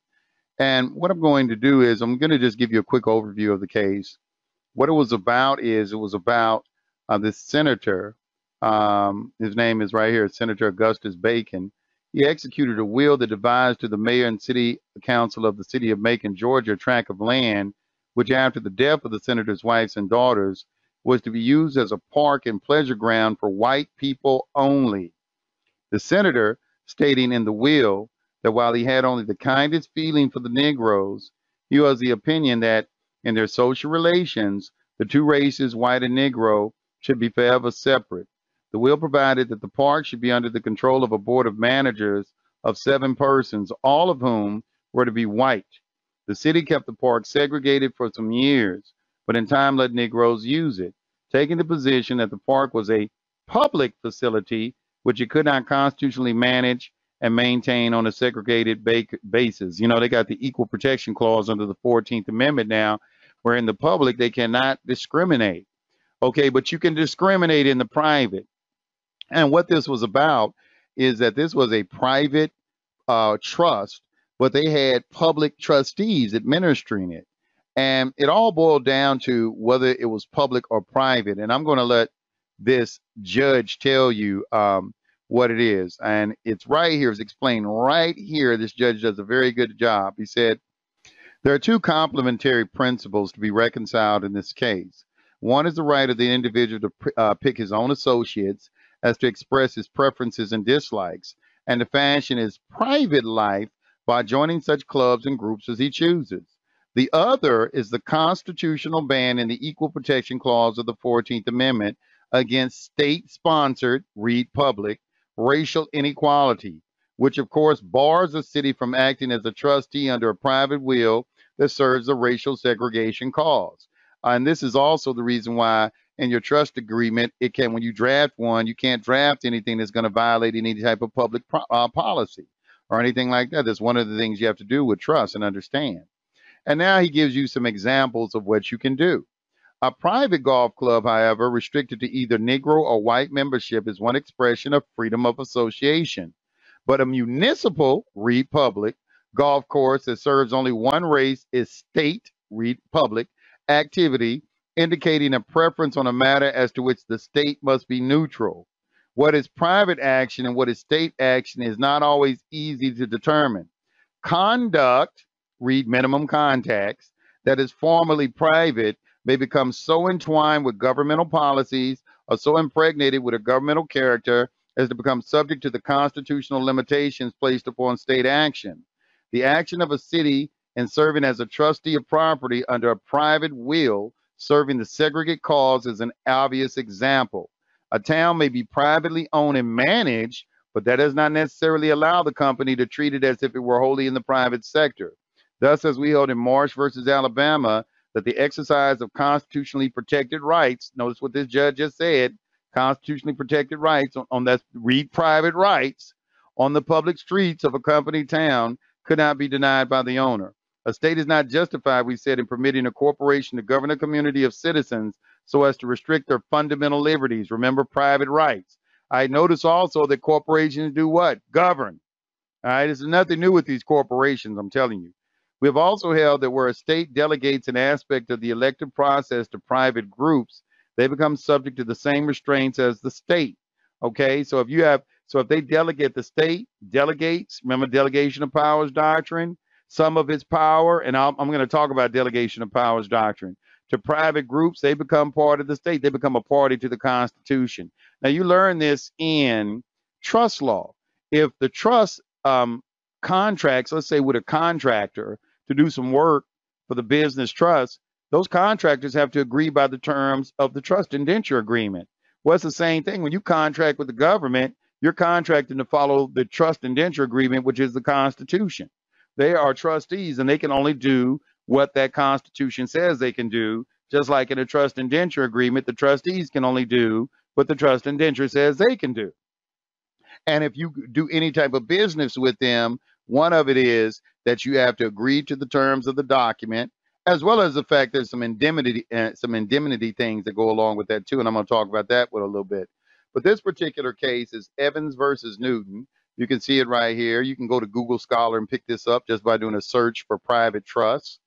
And what I'm going to do is I'm going to just give you a quick overview of the case. What it was about is it was about uh, this senator. Um, his name is right here, Senator Augustus Bacon. He executed a will that devised to the mayor and city council of the city of Macon, Georgia, a tract of land, which after the death of the senator's wives and daughters was to be used as a park and pleasure ground for white people only. The senator, stating in the will, that while he had only the kindest feeling for the Negroes, he was of the opinion that in their social relations, the two races, white and Negro, should be forever separate. The will provided that the park should be under the control of a board of managers of seven persons, all of whom were to be white. The city kept the park segregated for some years, but in time let Negroes use it, taking the position that the park was a public facility which it could not constitutionally manage and maintain on a segregated basis. You know, they got the equal protection clause under the fourteenth amendment now, where in the public they cannot discriminate. Okay, but you can discriminate in the private. And what this was about is that this was a private uh, trust, but they had public trustees administering it. And it all boiled down to whether it was public or private. And I'm going to let this judge tell you um, what it is, and it's right here, it's explained right here. This judge does a very good job. He said, there are two complementary principles to be reconciled in this case. One is the right of the individual to uh, pick his own associates as to express his preferences and dislikes, and to fashion his private life by joining such clubs and groups as he chooses. The other is the constitutional ban in the Equal Protection Clause of the fourteenth amendment against state-sponsored, read public, racial inequality, which of course bars a city from acting as a trustee under a private will that serves a racial segregation cause. Uh, and this is also the reason why in your trust agreement, it can, when you draft one, you can't draft anything that's going to violate any type of public pro uh, policy or anything like that. That's one of the things you have to do with trust and understand. And now he gives you some examples of what you can do. A private golf club, however, restricted to either Negro or white membership, is one expression of freedom of association. But a municipal, read public, golf course that serves only one race is state, read public, activity, indicating a preference on a matter as to which the state must be neutral. What is private action and what is state action is not always easy to determine. Conduct, read minimum contacts, that is formerly private may become so entwined with governmental policies or so impregnated with a governmental character as to become subject to the constitutional limitations placed upon state action. The action of a city in serving as a trustee of property under a private will serving the segregate cause is an obvious example. A town may be privately owned and managed, but that does not necessarily allow the company to treat it as if it were wholly in the private sector. Thus, as we held in Marsh versus Alabama, that the exercise of constitutionally protected rights, notice what this judge just said, constitutionally protected rights on, on that read private rights on the public streets of a company town could not be denied by the owner. A state is not justified, we said, in permitting a corporation to govern a community of citizens so as to restrict their fundamental liberties. Remember, private rights. I notice also that corporations do what? Govern. All right, there's nothing new with these corporations, I'm telling you. We have also held that where a state delegates an aspect of the elective process to private groups, they become subject to the same restraints as the state. Okay, so if you have, so if they delegate, the state delegates, remember delegation of powers doctrine, some of its power, and I'm, I'm going to talk about delegation of powers doctrine, to private groups, they become part of the state. They become a party to the Constitution. Now, you learn this in trust law. If the trust um, contracts, let's say with a contractor to do some work for the business trust, those contractors have to agree by the terms of the trust indenture agreement. Well, it's the same thing. When you contract with the government, you're contracting to follow the trust indenture agreement, which is the Constitution. They are trustees, and they can only do what that Constitution says they can do. Just like in a trust indenture agreement, the trustees can only do what the trust indenture says they can do. And if you do any type of business with them, one of it is that you have to agree to the terms of the document, as well as the fact there's some indemnity, uh, some indemnity things that go along with that too. And I'm going to talk about that with a little bit. But this particular case is Evans versus Newton. You can see it right here. You can go to Google Scholar and pick this up just by doing a search for private trusts.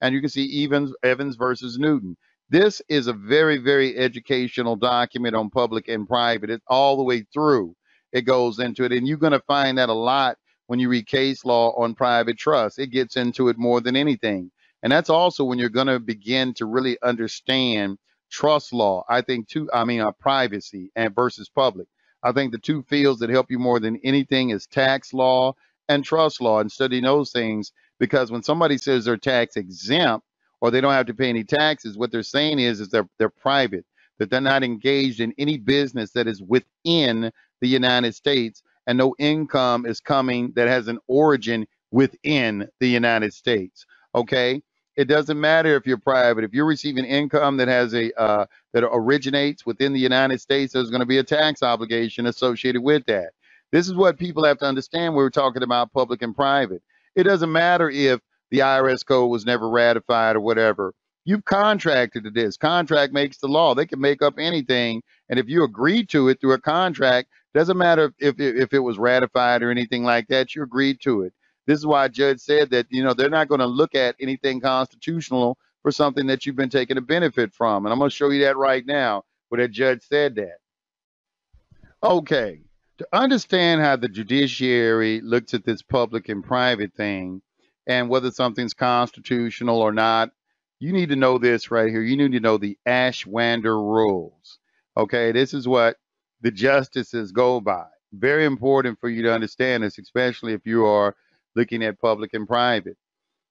And you can see Evans, Evans versus Newton. This is a very, very educational document on public and private. It's all the way through. It goes into it. And you're going to find that a lot when you read case law on private trust. It gets into it more than anything. And that's also when you're going to begin to really understand trust law. I think, too, I mean, uh, privacy and versus public. I think the two fields that help you more than anything is tax law and trust law, and studying those things. Because when somebody says they're tax exempt or they don't have to pay any taxes, what they're saying is, is they're, they're private, that they're not engaged in any business that is within the United States, and no income is coming that has an origin within the United States. Okay. It doesn't matter if you're private. If you're receiving income that has a uh, that originates within the United States, there's going to be a tax obligation associated with that. This is what people have to understand when we're talking about public and private. It doesn't matter if the I R S code was never ratified or whatever. You've contracted to this. Contract makes the law. They can make up anything. And if you agree to it through a contract, doesn't matter if, if, if it was ratified or anything like that, you agreed to it. This is why a judge said that, you know, they're not going to look at anything constitutional for something that you've been taking a benefit from. And I'm going to show you that right now where that judge said that. Okay. To understand how the judiciary looks at this public and private thing and whether something's constitutional or not, you need to know this right here. You need to know the Ashwander rules. Okay, this is what the justices go by. Very important for you to understand this, especially if you are looking at public and private.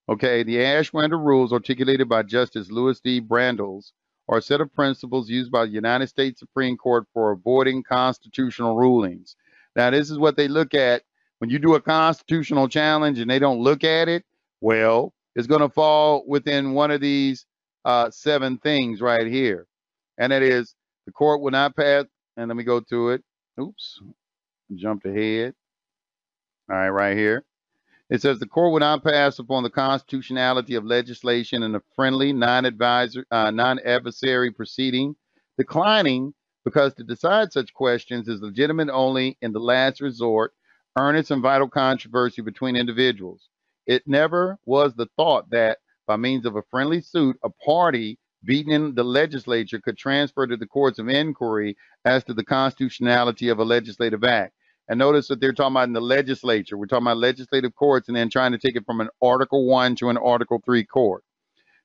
Okay, the Ashwander rules articulated by Justice Louis D. Brandeis are a set of principles used by the United States Supreme Court for avoiding constitutional rulings. Now, this is what they look at. When you do a constitutional challenge and they don't look at it, well, it's going to fall within one of these uh, seven things right here. And it is the court will not pass. And let me go to it. Oops, jumped ahead. All right, right here. It says the court will not pass upon the constitutionality of legislation in a friendly, non-advisory, uh, non-adversary proceeding, declining because to decide such questions is legitimate only in the last resort, earnest and vital controversy between individuals. It never was the thought that, by means of a friendly suit, a party beaten in the legislature could transfer to the courts of inquiry as to the constitutionality of a legislative act. And notice that they're talking about in the legislature. We're talking about legislative courts and then trying to take it from an Article One to an Article Three court.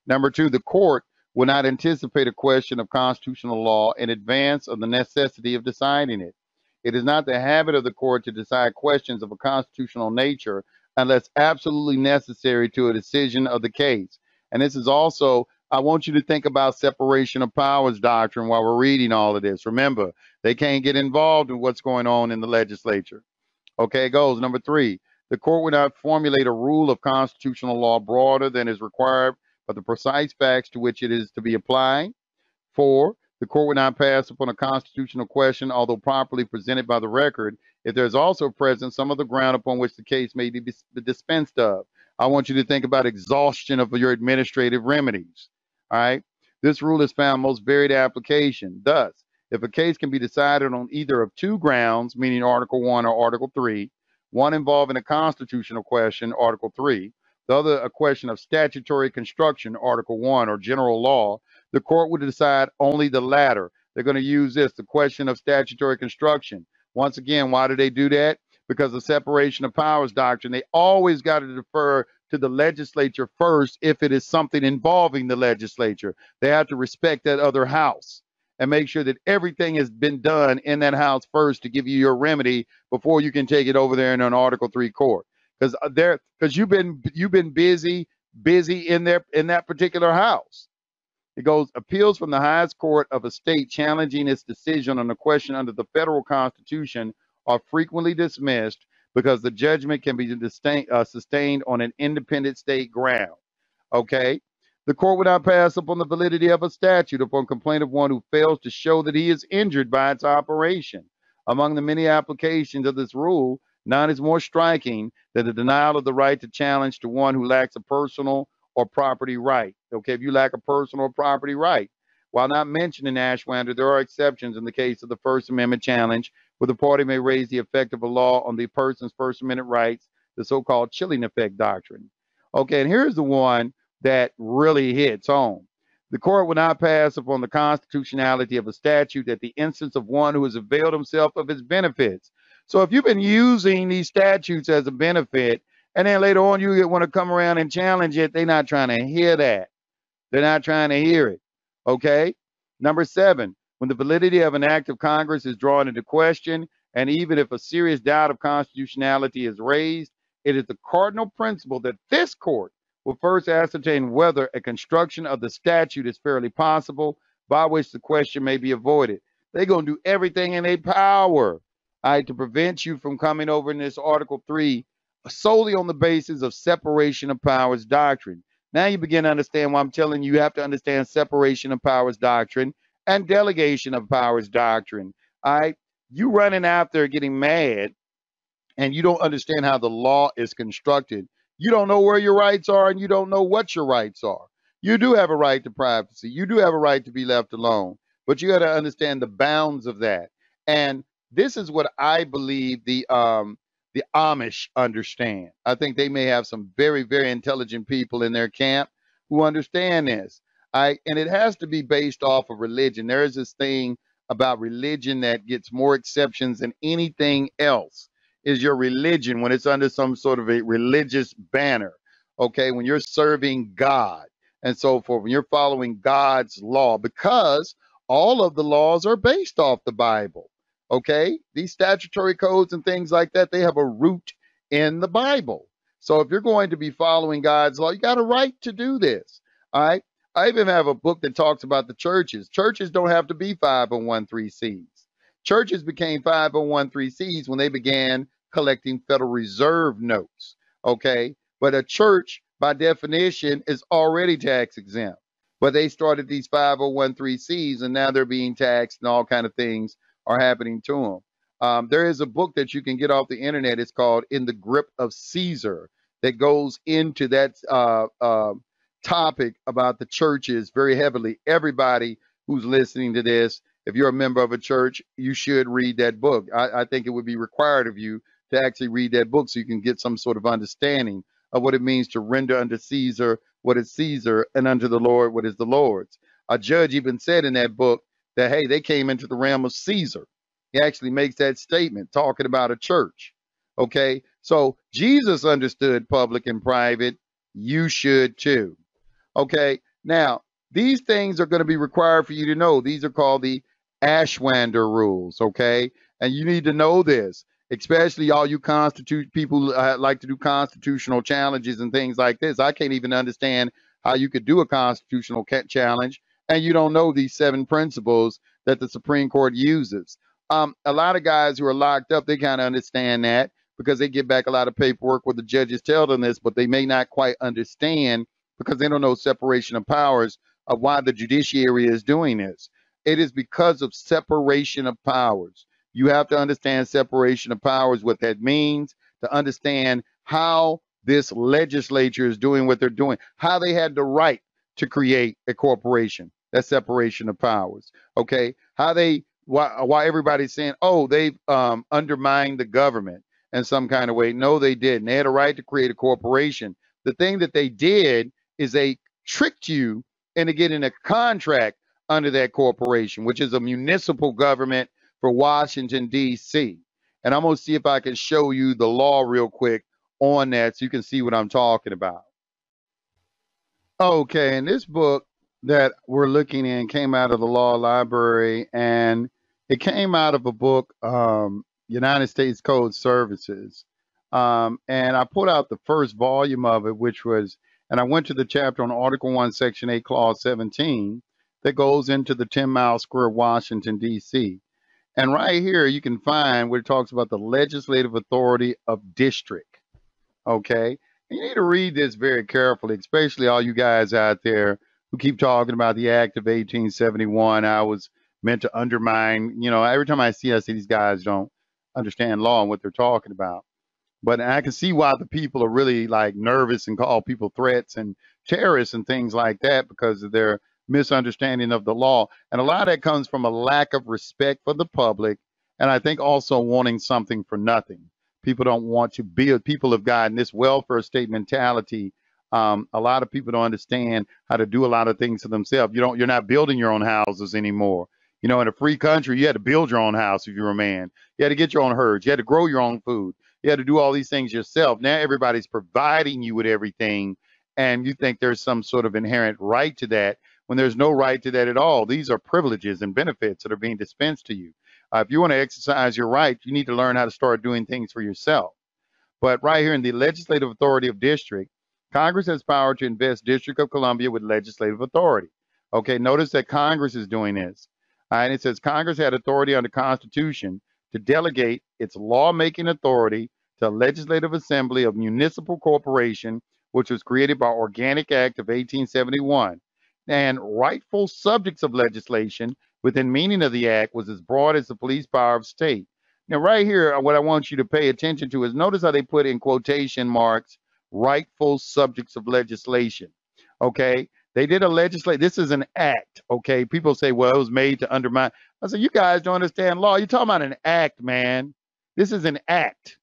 Number two, the court will not anticipate a question of constitutional law in advance of the necessity of deciding it. It is not the habit of the court to decide questions of a constitutional nature unless absolutely necessary to a decision of the case. And this is also, I want you to think about separation of powers doctrine while we're reading all of this. Remember, they can't get involved in what's going on in the legislature. Okay, it goes. Number three, the court would not formulate a rule of constitutional law broader than is required by the precise facts to which it is to be applied. Four, the court would not pass upon a constitutional question, although properly presented by the record, if there's also present some of the ground upon which the case may be dispensed of. I want you to think about exhaustion of your administrative remedies. All right. This rule is found most varied application. Thus, if a case can be decided on either of two grounds, meaning Article One or Article Three, one involving a constitutional question, Article Three, the other a question of statutory construction, Article One, or general law, the court would decide only the latter. They're going to use this, the question of statutory construction. Once again, why do they do that? Because of the separation of powers doctrine. They always got to defer to the legislature first if it is something involving the legislature. They have to respect that other house and make sure that everything has been done in that house first to give you your remedy before you can take it over there in an Article Three court. Because there, because you've been you've been busy, busy in there in that particular house. It goes, appeals from the highest court of a state challenging its decision on a question under the federal constitution are frequently dismissed because the judgment can be distain, uh, sustained on an independent state ground. Okay, the court would not pass upon the validity of a statute upon complaint of one who fails to show that he is injured by its operation. Among the many applications of this rule, none is more striking than the denial of the right to challenge to one who lacks a personal or property right. Okay, if you lack a personal or property right. While not mentioned in Ashwander, there are exceptions in the case of the First Amendment challenge, where the party may raise the effect of a law on the person's First Amendment rights, the so-called chilling effect doctrine. Okay, and here's the one that really hits home. The court will not pass upon the constitutionality of a statute at the instance of one who has availed himself of its benefits. So if you've been using these statutes as a benefit, and then later on you want to come around and challenge it, they're not trying to hear that. They're not trying to hear it. Okay. Number seven, when the validity of an act of Congress is drawn into question, and even if a serious doubt of constitutionality is raised, it is the cardinal principle that this court will first ascertain whether a construction of the statute is fairly possible by which the question may be avoided. They're going to do everything in their power, all right, to prevent you from coming over in this Article Three solely on the basis of separation of powers doctrine. Now you begin to understand why I'm telling you, you have to understand separation of powers doctrine and delegation of powers doctrine. All right. You running out there getting mad and you don't understand how the law is constructed. You don't know where your rights are and you don't know what your rights are. You do have a right to privacy. You do have a right to be left alone, but you got to understand the bounds of that. And this is what I believe the, um, The Amish understand. I think they may have some very, very intelligent people in their camp who understand this. I, and it has to be based off of religion. There is this thing about religion that gets more exceptions than anything else, is your religion when it's under some sort of a religious banner. Okay, when you're serving God and so forth, when you're following God's law, because all of the laws are based off the Bible. Okay, these statutory codes and things like that, they have a root in the Bible. So if you're going to be following God's law, you got a right to do this. All right. I even have a book that talks about the churches. Churches don't have to be five oh one three C's. Churches became five oh one three C's when they began collecting Federal Reserve notes. Okay. But a church, by definition, is already tax exempt. But they started these five oh one three C's and now they're being taxed and all kind of things are happening to them. Um, there is a book that you can get off the internet. It's called In the Grip of Caesar that goes into that uh, uh, topic about the churches very heavily. Everybody who's listening to this, if you're a member of a church, you should read that book. I, I think it would be required of you to actually read that book so you can get some sort of understanding of what it means to render unto Caesar what is Caesar and unto the Lord what is the Lord's. A judge even said in that book that, hey, they came into the realm of Caesar. He actually makes that statement talking about a church. Okay, so Jesus understood public and private. You should too. Okay, now these things are going to be required for you to know. These are called the Ashwander rules. Okay, and you need to know this, especially all you constitute people uh, like to do constitutional challenges and things like this. I can't even understand how you could do a constitutional challenge and you don't know these seven principles that the Supreme Court uses. Um, a lot of guys who are locked up, they kind of understand that because they get back a lot of paperwork where the judges tell them this, but they may not quite understand because they don't know separation of powers of why the judiciary is doing this. It is because of separation of powers. You have to understand separation of powers, what that means, to understand how this legislature is doing what they're doing, how they had the right to create a corporation. That's separation of powers. Okay, how they why why everybody's saying, oh, they've um, undermined the government in some kind of way. No, they didn't. They had a right to create a corporation. The thing that they did is they tricked you into getting a contract under that corporation, which is a municipal government for Washington, D C And I'm going to see if I can show you the law real quick on that so you can see what I'm talking about. Okay, and this book that we're looking in came out of the law library, and it came out of a book, um, United States Code Services. Um, and I pulled out the first volume of it, which was, and I went to the chapter on Article one, Section eight, Clause seventeen, that goes into the ten mile square Washington, D C And right here, you can find where it talks about the legislative authority of district. Okay, and you need to read this very carefully, especially all you guys out there who keep talking about the Act of eighteen seventy-one. I was meant to undermine, you know, every time I see, I see these guys don't understand law and what they're talking about. But I can see why the people are really like nervous and call people threats and terrorists and things like that because of their misunderstanding of the law. And a lot of that comes from a lack of respect for the public. And I think also wanting something for nothing. People don't want to be, people have gotten this welfare state mentality. Um, a lot of people don't understand how to do a lot of things to themselves. You don't, you're not building your own houses anymore. You know, in a free country, you had to build your own house if you were a man. You had to get your own herds. You had to grow your own food. You had to do all these things yourself. Now everybody's providing you with everything. And you think there's some sort of inherent right to that when there's no right to that at all. These are privileges and benefits that are being dispensed to you. Uh, if you want to exercise your right, you need to learn how to start doing things for yourself. But right here in the legislative authority of district, Congress has power to invest District of Columbia with legislative authority. Okay, notice that Congress is doing this. Uh, and it says Congress had authority under the Constitution to delegate its lawmaking authority to Legislative Assembly of Municipal Corporation, which was created by Organic Act of eighteen seventy-one. And rightful subjects of legislation within meaning of the act was as broad as the police power of state. Now, right here, what I want you to pay attention to is notice how they put in quotation marks, rightful subjects of legislation. Okay, they did a legislate. This is an act. Okay, people say, well, it was made to undermine. I said, you guys don't understand law. You're talking about an act, man. This is an act.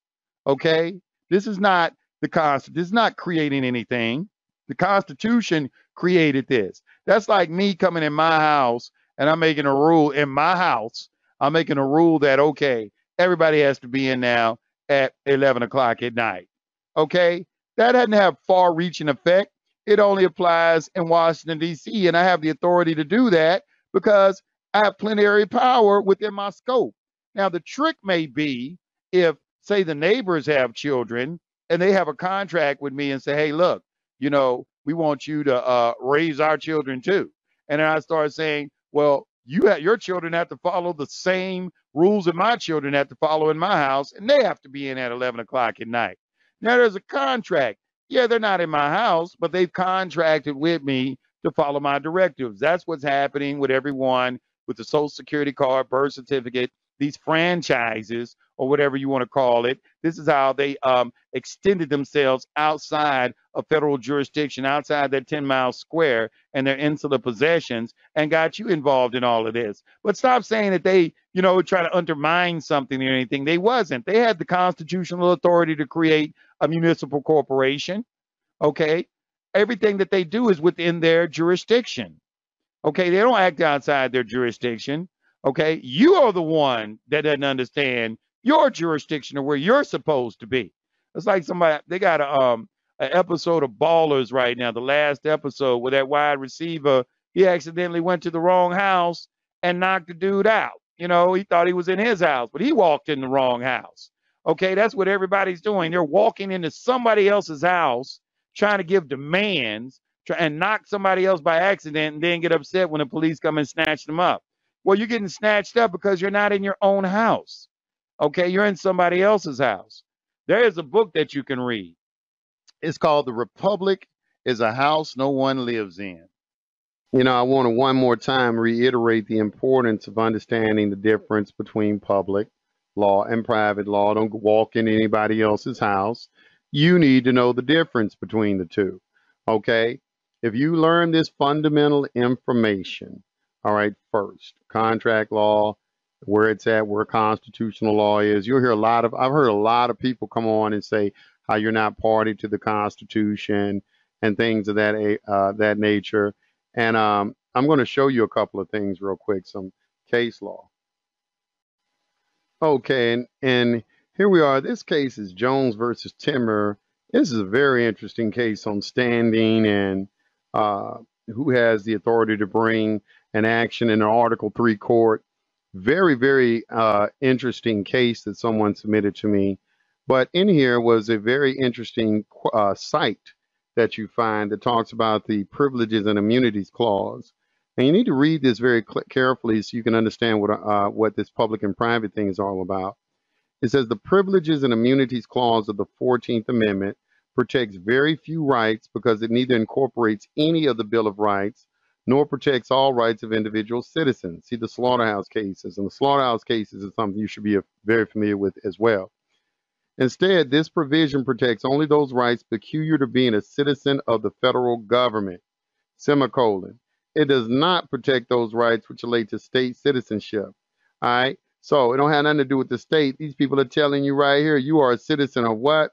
Okay, this is not the Constitution. This is not creating anything. The Constitution created this. That's like me coming in my house and I'm making a rule in my house. I'm making a rule that, okay, everybody has to be in now at eleven o'clock at night. Okay, that doesn't have far reaching effect. It only applies in Washington, D C, and I have the authority to do that because I have plenary power within my scope. Now, the trick may be if, say, the neighbors have children and they have a contract with me and say, hey, look, you know, we want you to uh, raise our children, too. And then I start saying, well, you have, your children have to follow the same rules that my children have to follow in my house, and they have to be in at eleven o'clock at night. Now, there's a contract. Yeah, they're not in my house, but they've contracted with me to follow my directives. That's what's happening with everyone with the Social Security card, birth certificate, these franchises or whatever you want to call it. This is how they um, extended themselves outside of federal jurisdiction, outside that ten mile square and their insular possessions and got you involved in all of this. But stop saying that they, you know, try to undermine something or anything. They wasn't. They had the constitutional authority to create a municipal corporation. Okay. Everything that they do is within their jurisdiction. Okay. They don't act outside their jurisdiction. Okay, you are the one that doesn't understand your jurisdiction or where you're supposed to be. It's like somebody, they got a um an episode of Ballers right now, the last episode, where that wide receiver, he accidentally went to the wrong house and knocked the dude out. You know, he thought he was in his house, but he walked in the wrong house. Okay, that's what everybody's doing. They're walking into somebody else's house, trying to give demands, try and knock somebody else by accident, and then get upset when the police come and snatch them up. Well, you're getting snatched up because you're not in your own house. Okay, you're in somebody else's house. There is a book that you can read. It's called The Republic is a House No One Lives In. You know, I want to one more time reiterate the importance of understanding the difference between public law and private law. Don't walk in anybody else's house. You need to know the difference between the two. Okay? If you learn this fundamental information, all right, first, contract law, where it's at, where constitutional law is. You'll hear a lot of, I've heard a lot of people come on and say how you're not party to the Constitution and things of that uh, that nature. And um, I'm going to show you a couple of things real quick, some case law. Okay, and, and here we are. This case is Jones versus Timmer. This is a very interesting case on standing and uh, who has the authority to bring an action in an Article three court. Very, very uh, interesting case that someone submitted to me. But in here was a very interesting uh, site that you find that talks about the Privileges and Immunities Clause. And you need to read this very carefully so you can understand what, uh, what this public and private thing is all about. It says the Privileges and Immunities Clause of the fourteenth Amendment protects very few rights because it neither incorporates any of the Bill of Rights nor protects all rights of individual citizens. See the Slaughterhouse cases, and the Slaughterhouse cases is something you should be very familiar with as well. Instead, this provision protects only those rights peculiar to being a citizen of the federal government, semicolon. It does not protect those rights which relate to state citizenship, all right? So it don't have nothing to do with the state. These people are telling you right here, you are a citizen of what?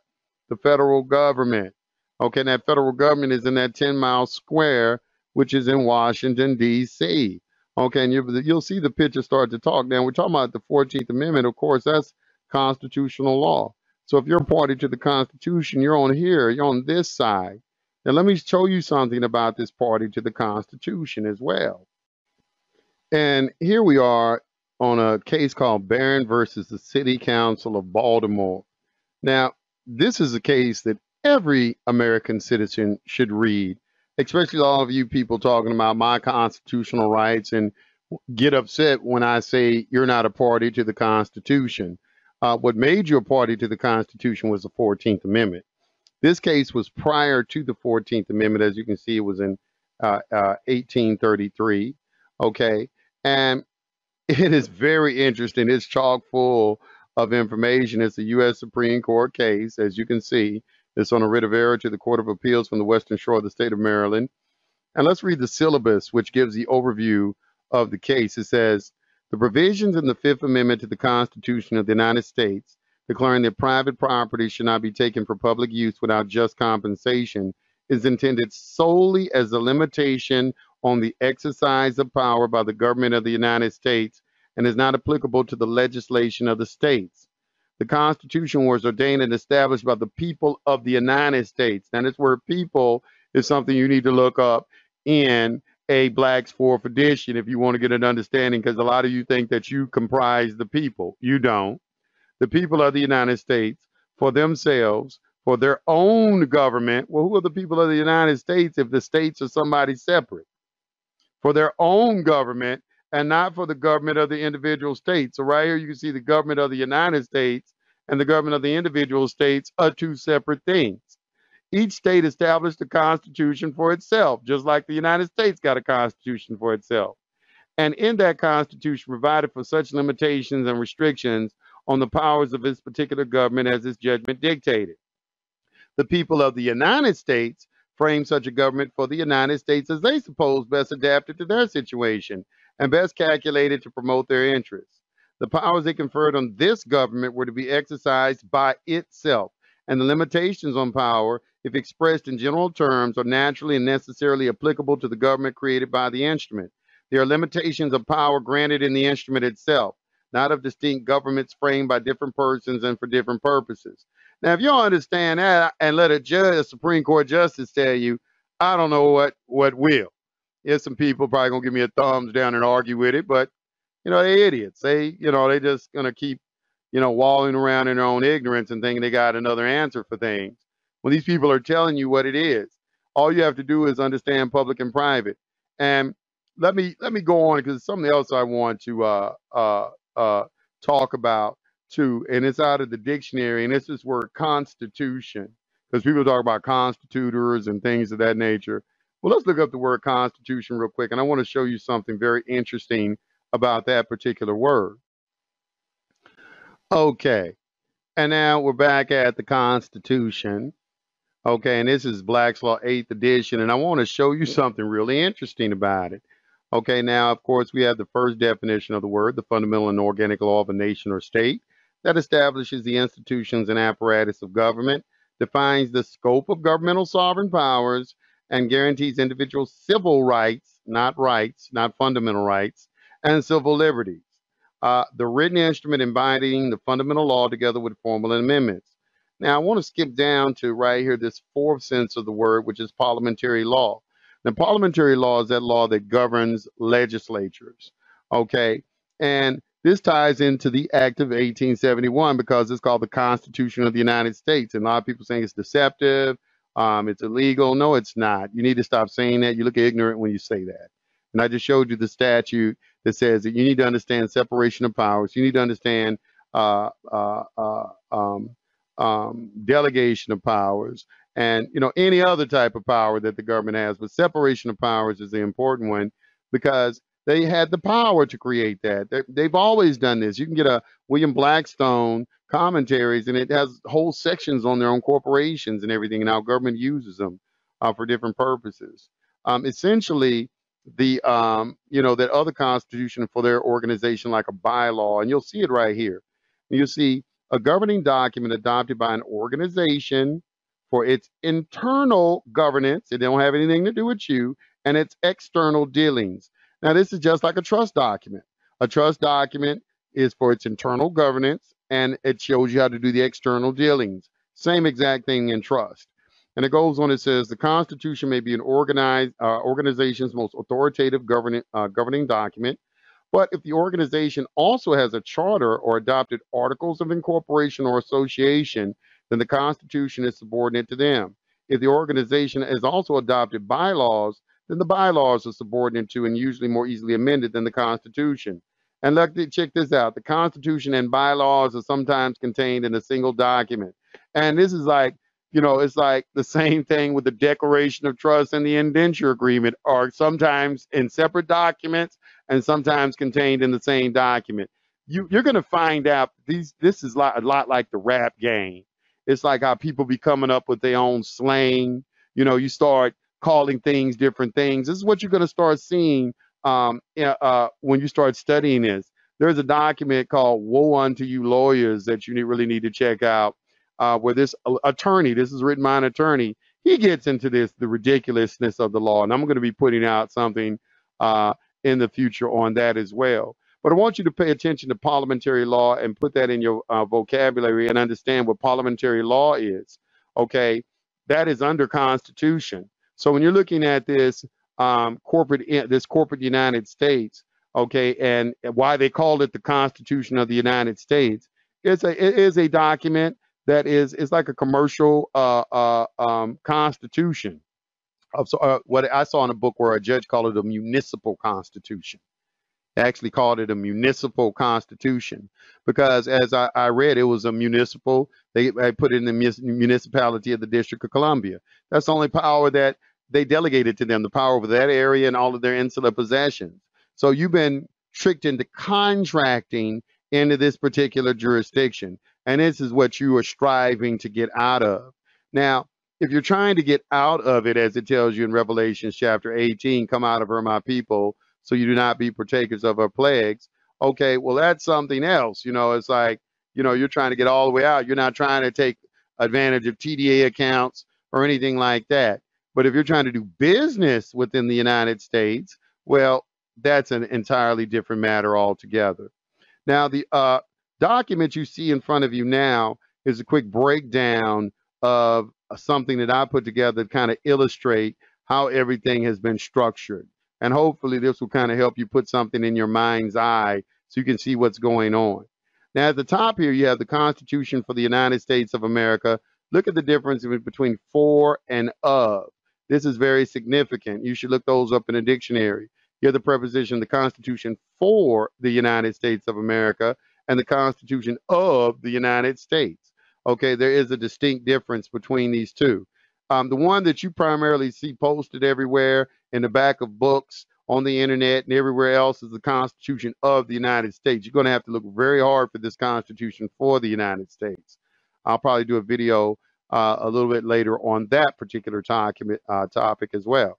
The federal government. Okay, and that federal government is in that ten mile square, which is in Washington, D C Okay, and you, you'll see the picture start to talk. Now, we're talking about the fourteenth Amendment. Of course, that's constitutional law. So if you're a party to the Constitution, you're on here, you're on this side. Now, let me show you something about this party to the Constitution as well. And here we are on a case called Barron versus the City Council of Baltimore. Now, this is a case that every American citizen should read, especially all of you people talking about my constitutional rights and get upset when I say you're not a party to the Constitution. Uh, what made you a party to the Constitution was the fourteenth Amendment. This case was prior to the fourteenth Amendment. As you can see, it was in uh, uh, eighteen thirty-three. Okay. And it is very interesting. It's chock full of information. It's a U S Supreme Court case, as you can see. It's on a writ of error to the Court of Appeals from the Western Shore of the state of Maryland. And let's read the syllabus, which gives the overview of the case. It says, the provisions in the Fifth Amendment to the Constitution of the United States, declaring that private property should not be taken for public use without just compensation, is intended solely as a limitation on the exercise of power by the government of the United States and is not applicable to the legislation of the states. The Constitution was ordained and established by the people of the United States. Now, this word people is something you need to look up in a Black's Fourth Edition if you want to get an understanding, because a lot of you think that you comprise the people. You don't. The people of the United States, for themselves, for their own government. Well, who are the people of the United States if the states are somebody separate? For their own government, and not for the government of the individual states. So right here, you can see the government of the United States and the government of the individual states are two separate things. Each state established a constitution for itself, just like the United States got a constitution for itself. And in that constitution provided for such limitations and restrictions on the powers of its particular government as its judgment dictated. The people of the United States framed such a government for the United States as they supposed best adapted to their situation and best calculated to promote their interests. The powers they conferred on this government were to be exercised by itself, and the limitations on power, if expressed in general terms, are naturally and necessarily applicable to the government created by the instrument. There are limitations of power granted in the instrument itself, not of distinct governments framed by different persons and for different purposes. Now, if you don't understand that and let a judge, a Supreme Court justice tell you, I don't know what, what will. There's some people probably going to give me a thumbs down and argue with it, but, you know, they're idiots. They, you know, they're just going to keep, you know, walling around in their own ignorance and thinking they got another answer for things. Well, these people are telling you what it is. All you have to do is understand public and private. And let me let me go on, because there's something else I want to uh, uh, uh, talk about too, and it's out of the dictionary, and it's this word constitution, because people talk about constitutors and things of that nature. Well, let's look up the word constitution real quick, and I want to show you something very interesting about that particular word. Okay, and now we're back at the Constitution. Okay, and this is Black's Law eighth edition, and I want to show you something really interesting about it. Okay, now, of course, we have the first definition of the word, the fundamental and organic law of a nation or state that establishes the institutions and apparatus of government, defines the scope of governmental sovereign powers, and guarantees individual civil rights, not rights, not fundamental rights, and civil liberties. Uh, the written instrument embodying the fundamental law together with formal amendments. Now, I want to skip down to right here, this fourth sense of the word, which is parliamentary law. Now, parliamentary law is that law that governs legislatures, okay? And this ties into the Act of eighteen seventy-one, because it's called the Constitution of the United States. And a lot of people saying it's deceptive, um, it's illegal. No, it's not. You need to stop saying that. You look ignorant when you say that. And I just showed you the statute that says that you need to understand separation of powers. You need to understand uh, uh, uh, um, um, delegation of powers, and you know any other type of power that the government has. But separation of powers is the important one, because they had the power to create that. They're, they've always done this. You can get a William Blackstone commentaries, and it has whole sections on their own corporations and everything, and how government uses them uh, for different purposes. Um, essentially. The, um, you know, that other constitution for their organization, like a bylaw, and you'll see it right here. You'll see a governing document adopted by an organization for its internal governance. It don't have anything to do with you, and its external dealings. Now, this is just like a trust document. A trust document is for its internal governance, and it shows you how to do the external dealings. Same exact thing in trust. And it goes on, it says, the Constitution may be an organized, uh, organization's most authoritative governing, uh, governing document, but if the organization also has a charter or adopted articles of incorporation or association, then the Constitution is subordinate to them. If the organization has also adopted bylaws, then the bylaws are subordinate to and usually more easily amended than the Constitution. And look, check this out. The Constitution and bylaws are sometimes contained in a single document. And this is like, you know, it's like the same thing with the Declaration of Trust and the Indenture Agreement, are sometimes in separate documents and sometimes contained in the same document. You, you're going to find out these. This is a lot like the rap game. It's like how people be coming up with their own slang. You know, you start calling things different things. This is what you're going to start seeing um, uh, when you start studying this. There's a document called Woe Unto You Lawyers that you need, really need to check out. Uh, where this attorney, this is written by an attorney, he gets into this, the ridiculousness of the law. And I'm going to be putting out something uh, in the future on that as well. But I want you to pay attention to parliamentary law and put that in your uh, vocabulary and understand what parliamentary law is. Okay, that is under Constitution. So when you're looking at this um, corporate, this corporate United States, okay, and why they called it the Constitution of the United States, it's a, it is a document that is, it's like a commercial uh, uh, um, constitution. Of, uh, what I saw in a book where a judge called it a municipal constitution. They actually called it a municipal constitution because, as I, I read, it was a municipal. They I put it in the municipality of the District of Columbia. That's the only power that they delegated to them, the power over that area and all of their insular possessions. So you've been tricked into contracting into this particular jurisdiction. And this is what you are striving to get out of. Now, if you're trying to get out of it, as it tells you in Revelation chapter eighteen, come out of her, my people, so you do not be partakers of her plagues. Okay, well, that's something else. You know, it's like, you know, you're trying to get all the way out. You're not trying to take advantage of T D A accounts or anything like that. But if you're trying to do business within the United States, well, that's an entirely different matter altogether. Now, the uh, document you see in front of you now is a quick breakdown of something that I put together to kind of illustrate how everything has been structured. And hopefully this will kind of help you put something in your mind's eye so you can see what's going on. Now, at the top here, you have the Constitution for the United States of America. Look at the difference between for and of. This is very significant. You should look those up in a dictionary. You have the preposition, the Constitution for the United States of America and the Constitution of the United States. Okay, there is a distinct difference between these two. Um, the one that you primarily see posted everywhere in the back of books, on the internet, and everywhere else is the Constitution of the United States. You're going to have to look very hard for this Constitution for the United States. I'll probably do a video uh, a little bit later on that particular document, uh, topic as well.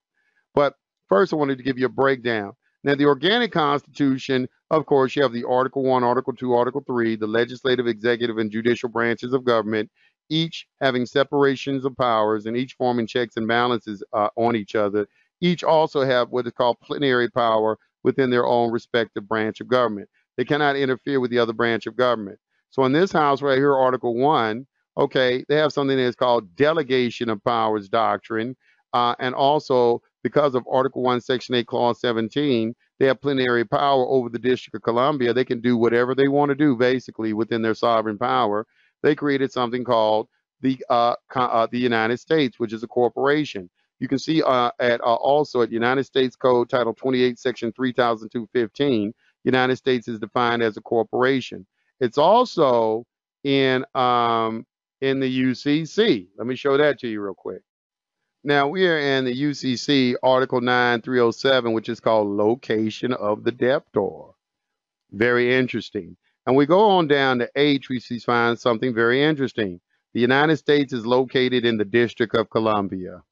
But first, I wanted to give you a breakdown. Now, the organic Constitution, of course, you have the Article one, Article two, Article three, the legislative, executive, and judicial branches of government, each having separations of powers and each forming checks and balances uh, on each other. Each also have what is called plenary power within their own respective branch of government. They cannot interfere with the other branch of government. So in this house right here, Article one, okay, they have something that is called delegation of powers doctrine. Uh, and also, because of Article one, Section eight, Clause seventeen, they have plenary power over the District of Columbia. They can do whatever they want to do, basically, within their sovereign power. They created something called the, uh, uh, the United States, which is a corporation. You can see uh, at, uh, also at United States Code, Title twenty-eight, Section thirty-two fifteen, United States is defined as a corporation. It's also in, um, in the U C C. Let me show that to you real quick. Now, we are in the U C C Article nine three oh seven, which is called location of the debtor. Very interesting. And we go on down to H, we find something very interesting. The United States is located in the District of Columbia.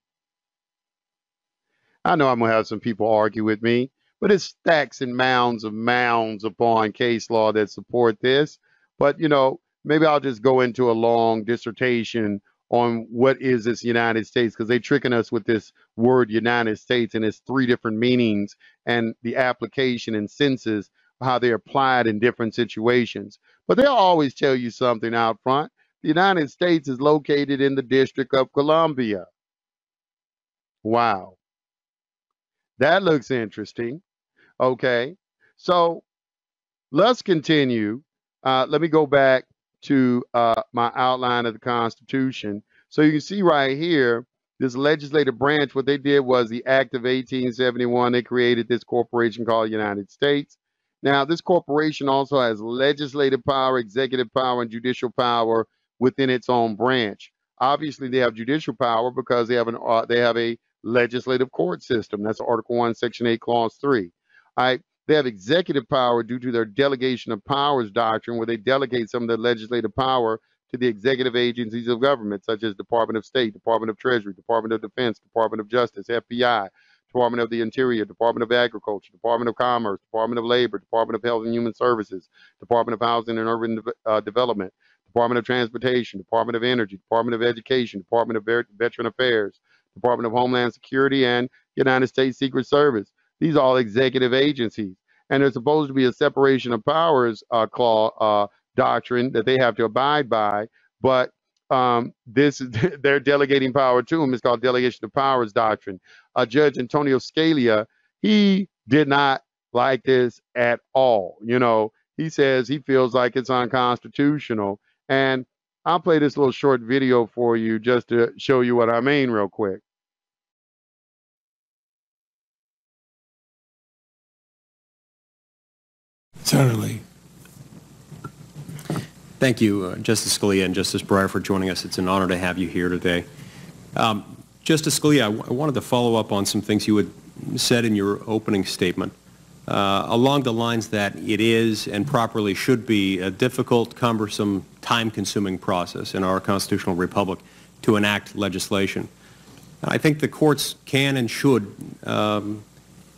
I know I'm going to have some people argue with me, but it's stacks and mounds of mounds upon case law that support this. But, you know, maybe I'll just go into a long dissertation on what is this United States, because they're tricking us with this word United States and its three different meanings and the application and senses, how they're applied in different situations. But they'll always tell you something out front. The United States is located in the District of Columbia. Wow. That looks interesting. Okay, so let's continue. Uh, let me go back to uh, my outline of the Constitution. So you can see right here, this legislative branch, what they did was the Act of eighteen seventy-one, they created this corporation called United States. Now, this corporation also has legislative power, executive power, and judicial power within its own branch. Obviously, they have judicial power because they have an uh, they have a legislative court system. That's Article one, Section eight, Clause three. All right. They have executive power due to their delegation of powers doctrine, where they delegate some of their legislative power to the executive agencies of government, such as Department of State, Department of Treasury, Department of Defense, Department of Justice, F B I, Department of the Interior, Department of Agriculture, Department of Commerce, Department of Labor, Department of Health and Human Services, Department of Housing and Urban uh, Development, Department of Transportation, Department of Energy, Department of Education, Department of Ver- Veteran Affairs, Department of Homeland Security, and United States Secret Service. These are all executive agencies. And there's supposed to be a separation of powers uh, clause uh, doctrine that they have to abide by, but um, this is they're delegating power to them. It's called delegation of powers doctrine. Uh, Judge Antonio Scalia, he did not like this at all. You know, he says he feels like it's unconstitutional. And I'll play this little short video for you just to show you what I mean real quick. Certainly. Thank you, uh, Justice Scalia and Justice Breyer, for joining us. It's an honor to have you here today. Um, Justice Scalia, I, w I wanted to follow up on some things you had said in your opening statement, uh, along the lines that it is and properly should be a difficult, cumbersome, time-consuming process in our constitutional republic to enact legislation. I think the courts can and should um,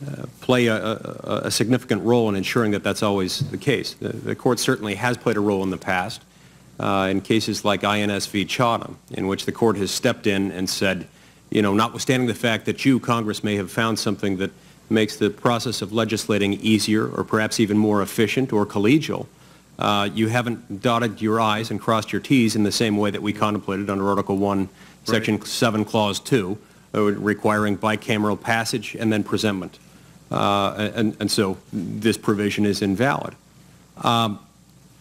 Uh, play a, a, a significant role in ensuring that that's always the case. The, the court certainly has played a role in the past uh, in cases like I N S v Chadha, in which the court has stepped in and said, you know, notwithstanding the fact that you, Congress, may have found something that makes the process of legislating easier or perhaps even more efficient or collegial, uh, you haven't dotted your I's and crossed your T's in the same way that we contemplated under Article one, right. Section seven, Clause two, uh, requiring bicameral passage and then presentment. Uh, and, and so this provision is invalid. Um,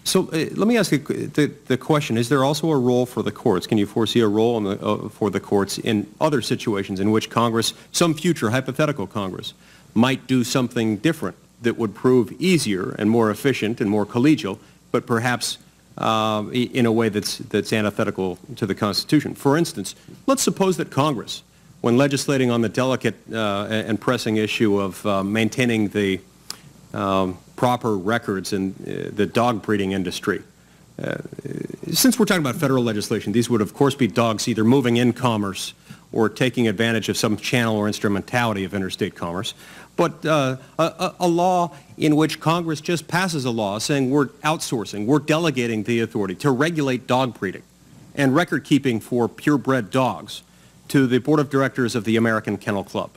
so uh, let me ask you the, the question, is there also a role for the courts? Can you foresee a role in the, uh, for the courts in other situations in which Congress, some future hypothetical Congress, might do something different that would prove easier and more efficient and more collegial, but perhaps uh, in a way that's, that's antithetical to the Constitution? For instance, let's suppose that Congress, when legislating on the delicate uh, and pressing issue of uh, maintaining the um, proper records in uh, the dog breeding industry, uh, since we're talking about federal legislation, these would of course be dogs either moving in commerce or taking advantage of some channel or instrumentality of interstate commerce, but uh, a, a law in which Congress just passes a law saying we're outsourcing, we're delegating the authority to regulate dog breeding and record keeping for purebred dogs to the Board of Directors of the American Kennel Club.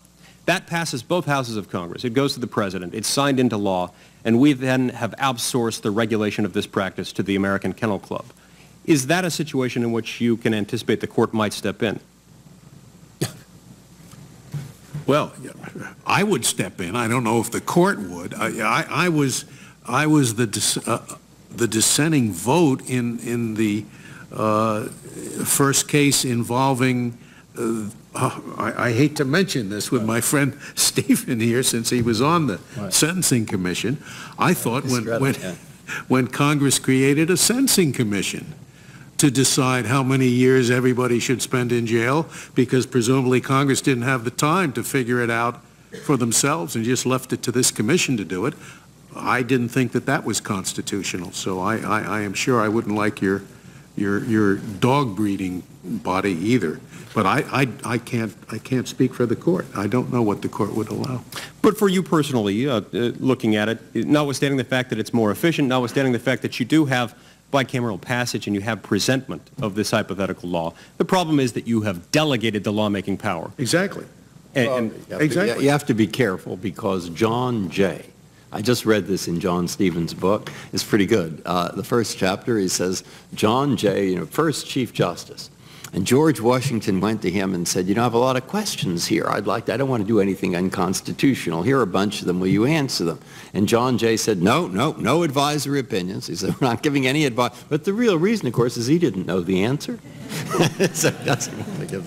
That passes both houses of Congress. It goes to the President. It's signed into law. And we then have outsourced the regulation of this practice to the American Kennel Club. Is that a situation in which you can anticipate the court might step in? Well, I would step in. I don't know if the court would. I, I, I was, I was the, dis, uh, the dissenting vote in, in the uh, first case involving Uh, I, I hate to mention this with my friend Stephen here, since he was on the right. Sentencing Commission. I thought when, when, when Congress created a sentencing commission to decide how many years everybody should spend in jail, because presumably Congress didn't have the time to figure it out for themselves and just left it to this commission to do it, I didn't think that that was constitutional. So I, I, I am sure I wouldn't like your, your, your dog breeding body either. But I, I, I, can't, I can't speak for the court. I don't know what the court would allow. But for you personally, uh, uh, looking at it, notwithstanding the fact that it's more efficient, notwithstanding the fact that you do have bicameral passage and you have presentment of this hypothetical law, the problem is that you have delegated the lawmaking power. Exactly. And, well, and you exactly. To, you have to be careful, because John Jay, I just read this in John Stevens' book, it's pretty good. Uh, the first chapter, he says, John Jay, you know, first Chief Justice, and George Washington went to him and said, you know, I have a lot of questions here. I'd like to, I don't want to do anything unconstitutional. Here are a bunch of them. Will you answer them? And John Jay said, no, no, no advisory opinions. He said, we're not giving any advice. But the real reason, of course, is he didn't know the answer. So that's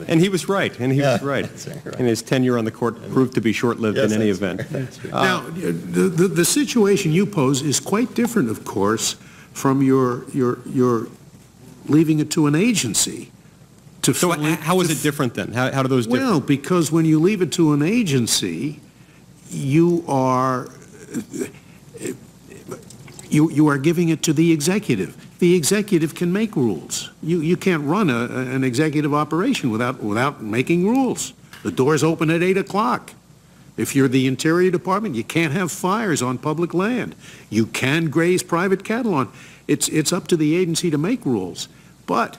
and he was right. And he yeah, was right. right. And his tenure on the court proved to be short-lived yes, in any event. Right. Uh, now, the, the, the situation you pose is quite different, of course, from your, your, your leaving it to an agency. So how is it different then? How, how do those differ? Well, because when you leave it to an agency, you are, you, you are giving it to the executive. The executive can make rules. You, you can't run a, an executive operation without, without making rules. The doors open at eight o'clock. If you're the Interior Department, you can't have fires on public land. You can graze private cattle on. It's, it's up to the agency to make rules. But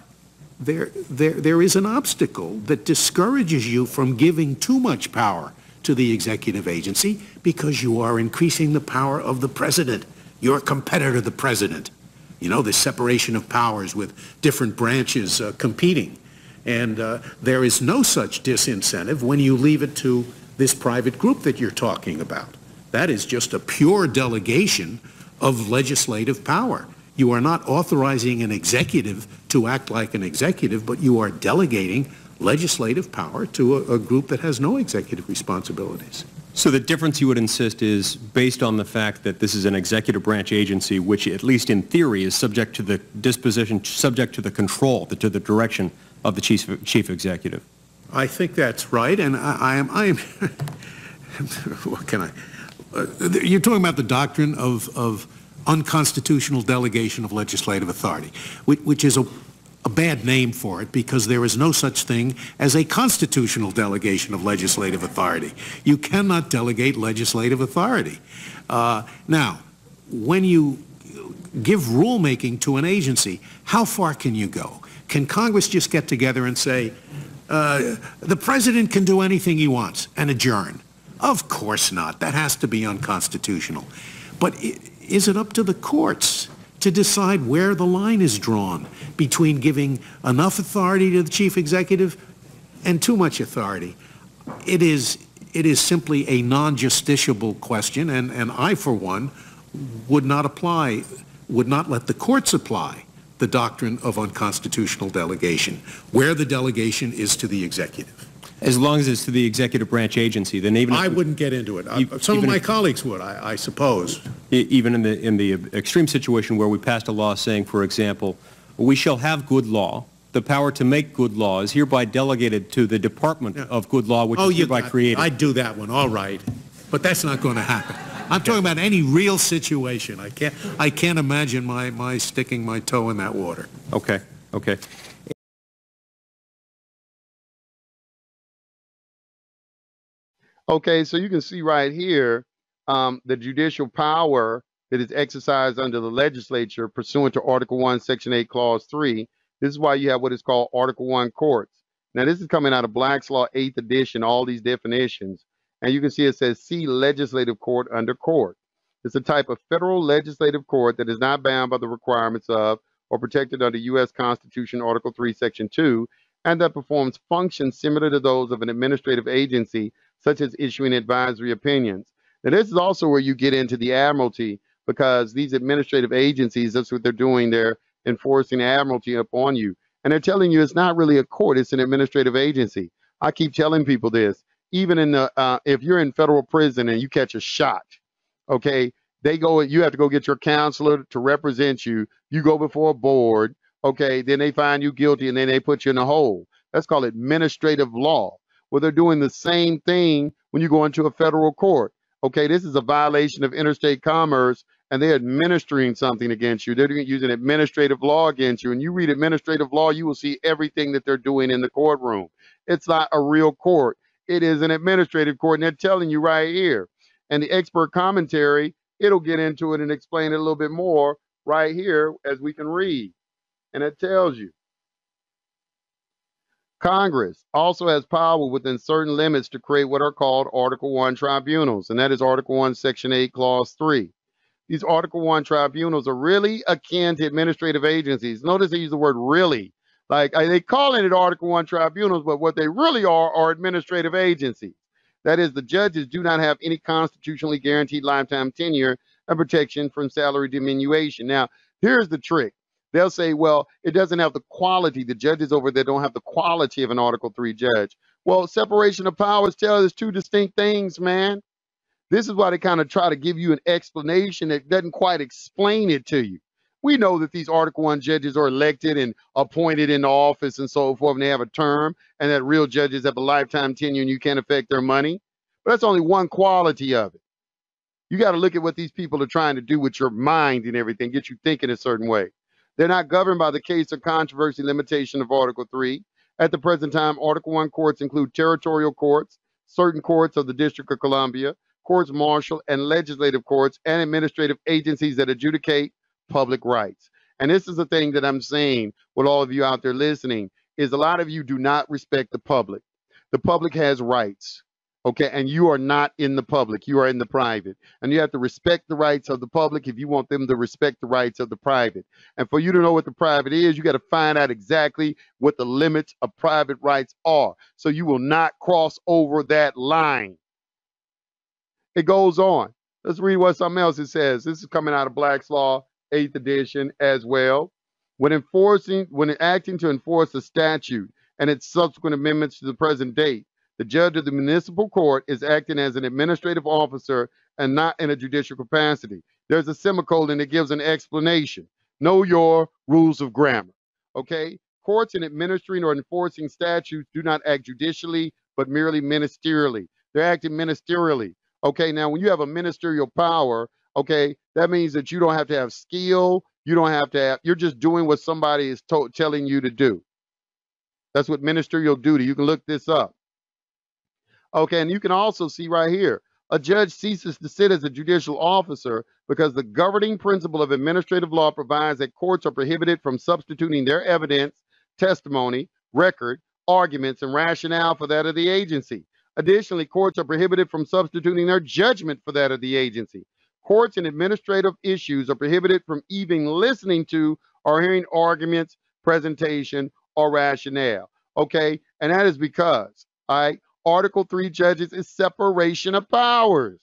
There, there, there is an obstacle that discourages you from giving too much power to the executive agency, because you are increasing the power of the president, your competitor, the president. You know, the separation of powers with different branches uh, competing. And uh, there is no such disincentive when you leave it to this private group that you're talking about. That is just a pure delegation of legislative power. You are not authorizing an executive to act like an executive, but you are delegating legislative power to a, a group that has no executive responsibilities. So the difference, you would insist, is based on the fact that this is an executive branch agency, which at least in theory is subject to the disposition, subject to the control, to the direction of the chief, chief executive. I think that's right, and I, I am, I am what can I, uh, you're talking about the doctrine of, of unconstitutional delegation of legislative authority, which, which is a, a bad name for it, because there is no such thing as a constitutional delegation of legislative authority. You cannot delegate legislative authority. Uh, now, when you give rulemaking to an agency, how far can you go? Can Congress just get together and say, uh, the president can do anything he wants, and adjourn? Of course not. That has to be unconstitutional. But is it up to the courts to decide where the line is drawn between giving enough authority to the chief executive and too much authority? It is, it is simply a non-justiciable question, and, and I, for one, would not apply, would not let the courts apply the doctrine of unconstitutional delegation, where the delegation is to the executive. As long as it's to the executive branch agency, then even if I wouldn't get into it. I, some of my if, colleagues would, I, I suppose. Even in the in the extreme situation where we passed a law saying, for example, we shall have good law. The power to make good law is hereby delegated to the Department yeah. of Good Law, which oh, is hereby you, I, created. I'd do that one, all right, but that's not going to happen. I'm talking about any real situation. I can't. I can't imagine my my sticking my toe in that water. Okay. Okay. Okay, so you can see right here um, the judicial power that is exercised under the legislature pursuant to Article one, Section eight, Clause three. This is why you have what is called Article one courts. Now, this is coming out of Black's Law, eighth edition, all these definitions. And you can see it says, see legislative court under court. It's a type of federal legislative court that is not bound by the requirements of or protected under U S Constitution, Article three, Section two, and that performs functions similar to those of an administrative agency, such as issuing advisory opinions. Now, this is also where you get into the admiralty, because these administrative agencies, that's what they're doing. They're enforcing admiralty upon you. And they're telling you it's not really a court, it's an administrative agency. I keep telling people this, even in the, uh, if you're in federal prison and you catch a shot, okay, they go, you have to go get your counselor to represent you. You go before a board, okay, then they find you guilty and then they put you in a hole. That's called administrative law. Well, they're doing the same thing when you go into a federal court. Okay, this is a violation of interstate commerce, and they're administering something against you. They're using administrative law against you. And you read administrative law, you will see everything that they're doing in the courtroom. It's not a real court. It is an administrative court, and they're telling you right here. And the expert commentary, it'll get into it and explain it a little bit more right here as we can read. And it tells you. Congress also has power within certain limits to create what are called Article one tribunals, and that is Article one, Section eight, Clause three. These Article one tribunals are really akin to administrative agencies. Notice they use the word really. Like, they calling it Article one tribunals, but what they really are are administrative agencies. That is, the judges do not have any constitutionally guaranteed lifetime tenure and protection from salary diminution. Now, here's the trick. They'll say, well, it doesn't have the quality. The judges over there don't have the quality of an Article three judge. Well, separation of powers tells us two distinct things, man. This is why they kind of try to give you an explanation that doesn't quite explain it to you. We know that these Article one judges are elected and appointed into office and so forth, and they have a term, and that real judges have a lifetime tenure and you can't affect their money. But that's only one quality of it. You got to look at what these people are trying to do with your mind and everything, get you thinking a certain way. They're not governed by the case or controversy limitation of Article three. At the present time, Article one courts include territorial courts, certain courts of the District of Columbia, courts martial and legislative courts, and administrative agencies that adjudicate public rights. And this is the thing that I'm saying with all of you out there listening, is a lot of you do not respect the public. The public has rights, okay? And you are not in the public, you are in the private. And you have to respect the rights of the public if you want them to respect the rights of the private. And for you to know what the private is, you got to find out exactly what the limits of private rights are. So you will not cross over that line. It goes on. Let's read what something else it says. This is coming out of Black's Law, eighth edition as well. When enforcing, when acting to enforce a statute and its subsequent amendments to the present date, the judge of the municipal court is acting as an administrative officer and not in a judicial capacity. There's a semicolon that gives an explanation. Know your rules of grammar, okay? Courts in administering or enforcing statutes do not act judicially, but merely ministerially. They're acting ministerially, okay? Now, when you have a ministerial power, okay, that means that you don't have to have skill. You don't have to have, you're just doing what somebody is telling you to do. That's what ministerial duty, you can look this up. Okay, and you can also see right here, a judge ceases to sit as a judicial officer because the governing principle of administrative law provides that courts are prohibited from substituting their evidence, testimony, record, arguments, and rationale for that of the agency. Additionally, courts are prohibited from substituting their judgment for that of the agency. Courts in administrative issues are prohibited from even listening to or hearing arguments, presentation, or rationale. Okay, and that is because, all right, Article three judges is separation of powers.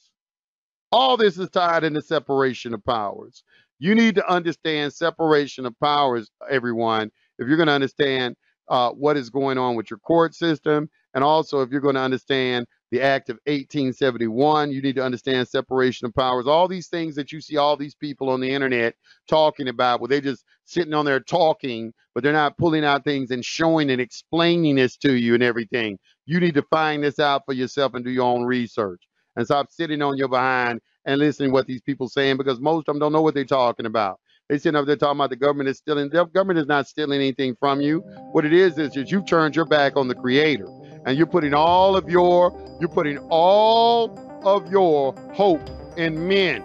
All this is tied into separation of powers. You need to understand separation of powers, everyone, if you're going to understand uh, what is going on with your court system, and also if you're going to understand the Act of eighteen seventy-one, you need to understand separation of powers. All these things that you see all these people on the internet talking about, where they just sitting on there talking, but they're not pulling out things and showing and explaining this to you and everything. You need to find this out for yourself and do your own research and stop sitting on your behind and listening to what these people are saying, because most of them don't know what they're talking about. They sitting up there talking about the government is stealing. The government is not stealing anything from you. What it is is that you've turned your back on the Creator. And you're putting all of your, you're putting all of your hope in men,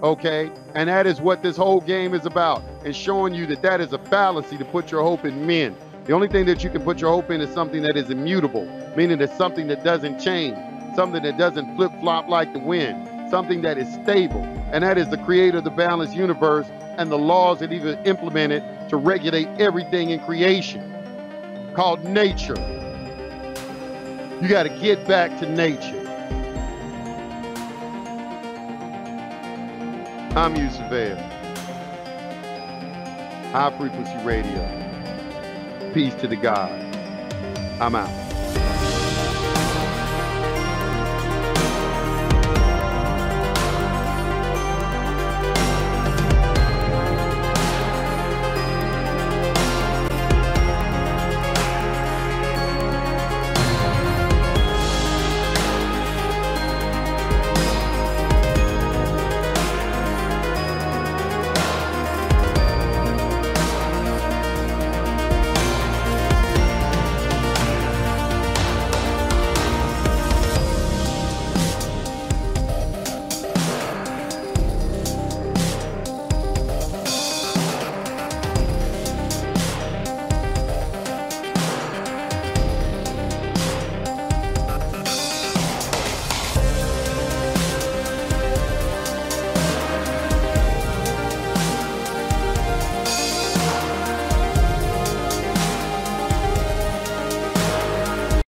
okay? And that is what this whole game is about, and showing you that that is a fallacy to put your hope in men. The only thing that you can put your hope in is something that is immutable, meaning it's something that doesn't change, something that doesn't flip-flop like the wind, something that is stable, and that is the Creator of the balanced universe and the laws that He has implemented to regulate everything in creation, called nature. You got to get back to nature. I'm Yusef El. High Frequency Radio. Peace to the God. I'm out.